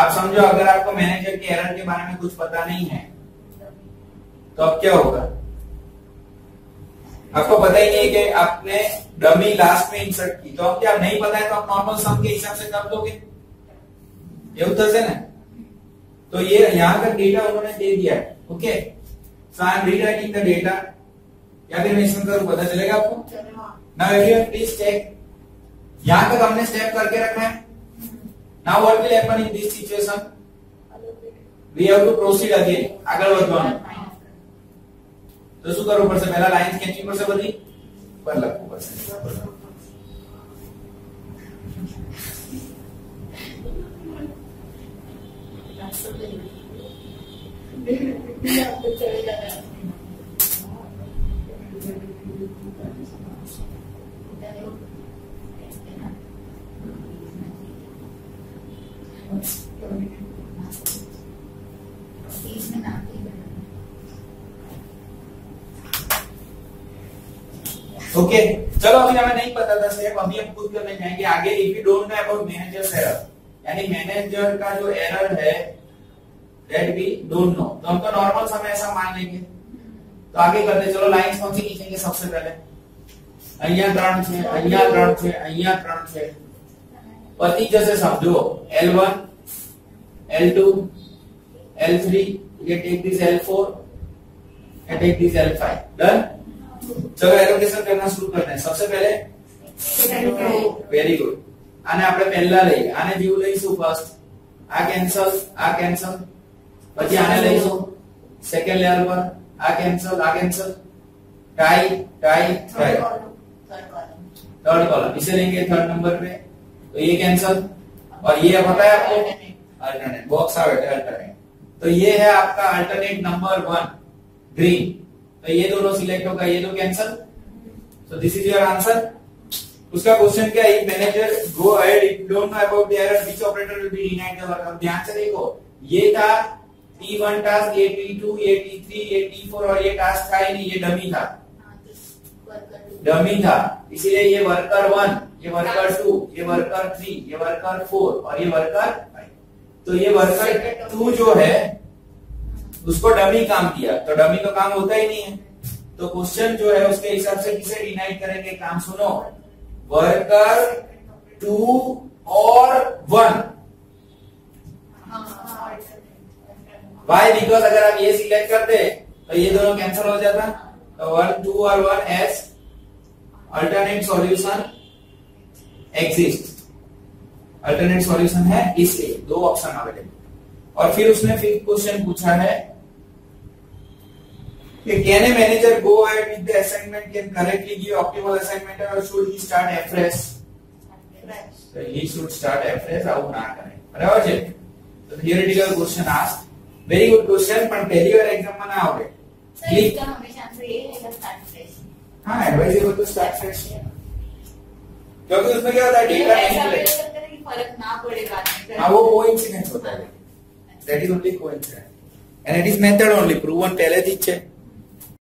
आप समझो अगर आपको मैनेजर के एरर के बारे में कुछ पता नहीं है तो अब क्या होगा आपको पता ही नहीं कि आपने डमी लास्ट में इंसर्ट की तो अब क्या नहीं पता है तो आप नॉर्मल सम के हिसाब से कर दोगे ये उत्तर से ना तो ये यहाँ का डेटा उन्होंने दे दिया है okay so I am rewriting the data या फिर मैं इसमें करूँ पता चलेगा आपको नाउ एवरीवन प्लीज चेक यहाँ तक हमने स्टेप करके रखा है Now what will happen in this situation? We have to proceed again. આગળ વધવાનું તો શું કરવું પડશે? પહેલા લાઇન્સ ખેંચવી પડશે, બધી પર લખવું પડશે। ओके चलो अभी हमें नहीं पता था स्टेप, अभी हम खुद करने जाएंगे आगे। If you don't know about managers error, यानी मैनेजर का जो एरर है दैट वी डोंट नो, तो हम तो नॉर्मल समय ऐसा मान लेंगे। तो आगे करते चलो, लाइंस कौन सी खींचेंगे सबसे पहले? અહીંયા ત્રણ છે, અહીંયા ત્રણ છે, અહીંયા ત્રણ છે, પતી જશે સમજો। L one L two L three, you take this L four and take this L five, done। चलो एलोकेशन करना शुरू करते हैं। सबसे पहले वेरी गुड, आने આપણે પહેલા લઈ, આને જીવ લઈશું ફર્સ્ટ, આ કેન્સલ, આ કેન્સલ, પછી આને લઈશું સેકન્ડ લેયર પર, આ કેન્સલ, આ cancel, tie tie tie third column, इसे लेंगे थर्ड नंबर पे, तो ये कैंसल। और ये पता है आपको अल्टरनेट बॉक्स आ गया अल्टरनेट, तो ये है आपका अल्टरनेट नंबर वन ग्रीन, तो ये दोनों सिलेक्ट होगा, ये दो cancel. So this is your answer. उसका क्वेश्चन क्या है? Manager go ahead if don't know about the error which operator will be denied the work. अब ध्यान से देखो, ये था T one टास्क, ये T two, ये T three, ये T four और ये टास्क था ही नहीं, ये डमी था, डमी था, इसीलिए ये वर्कर वन, ये वर्कर टू, ये वर्कर थ्री, ये वर्कर फोर और ये वर्कर फाइव। तो ये वर्कर टू जो है उसको डमी काम किया, तो डमी तो काम होता ही नहीं है। तो क्वेश्चन जो है उसके हिसाब से किसे डिनाइड करेंगे काम? सुनो, वर्कर टू और वन। वाई? बिकॉज अगर आप ये सिलेक्ट करते तो ये दोनों कैंसिल हो जाता, तो वन टू और one as alternate solution exist, alternate solution है, इसलिए दो ऑप्शन अवेलेबल। और फिर उसने फिफ्थ क्वेश्चन पूछा है कि can a manager go ahead with the assignment, can correctly give optimal assignment और शुड ही स्टार्ट एफ्रेश। तो he should start afresh, out ना करें, बराबर है। तो theoretical question asked, very good question, पर पहली बार एग्जाम में ना आओगे। सर इसका हमेशा आंसर ये है कि स्टार्ट फ्रेश। हाँ, एडवाइजेबल टू स्टार्ट फ्रेश, क्योंकि उसमें क्या होता है डेटा नहीं, फर्क ना पड़ेगा। हाँ, वो कोइंसिडेंस होता है, that is only coincidence and it is method only, proven पहले थी।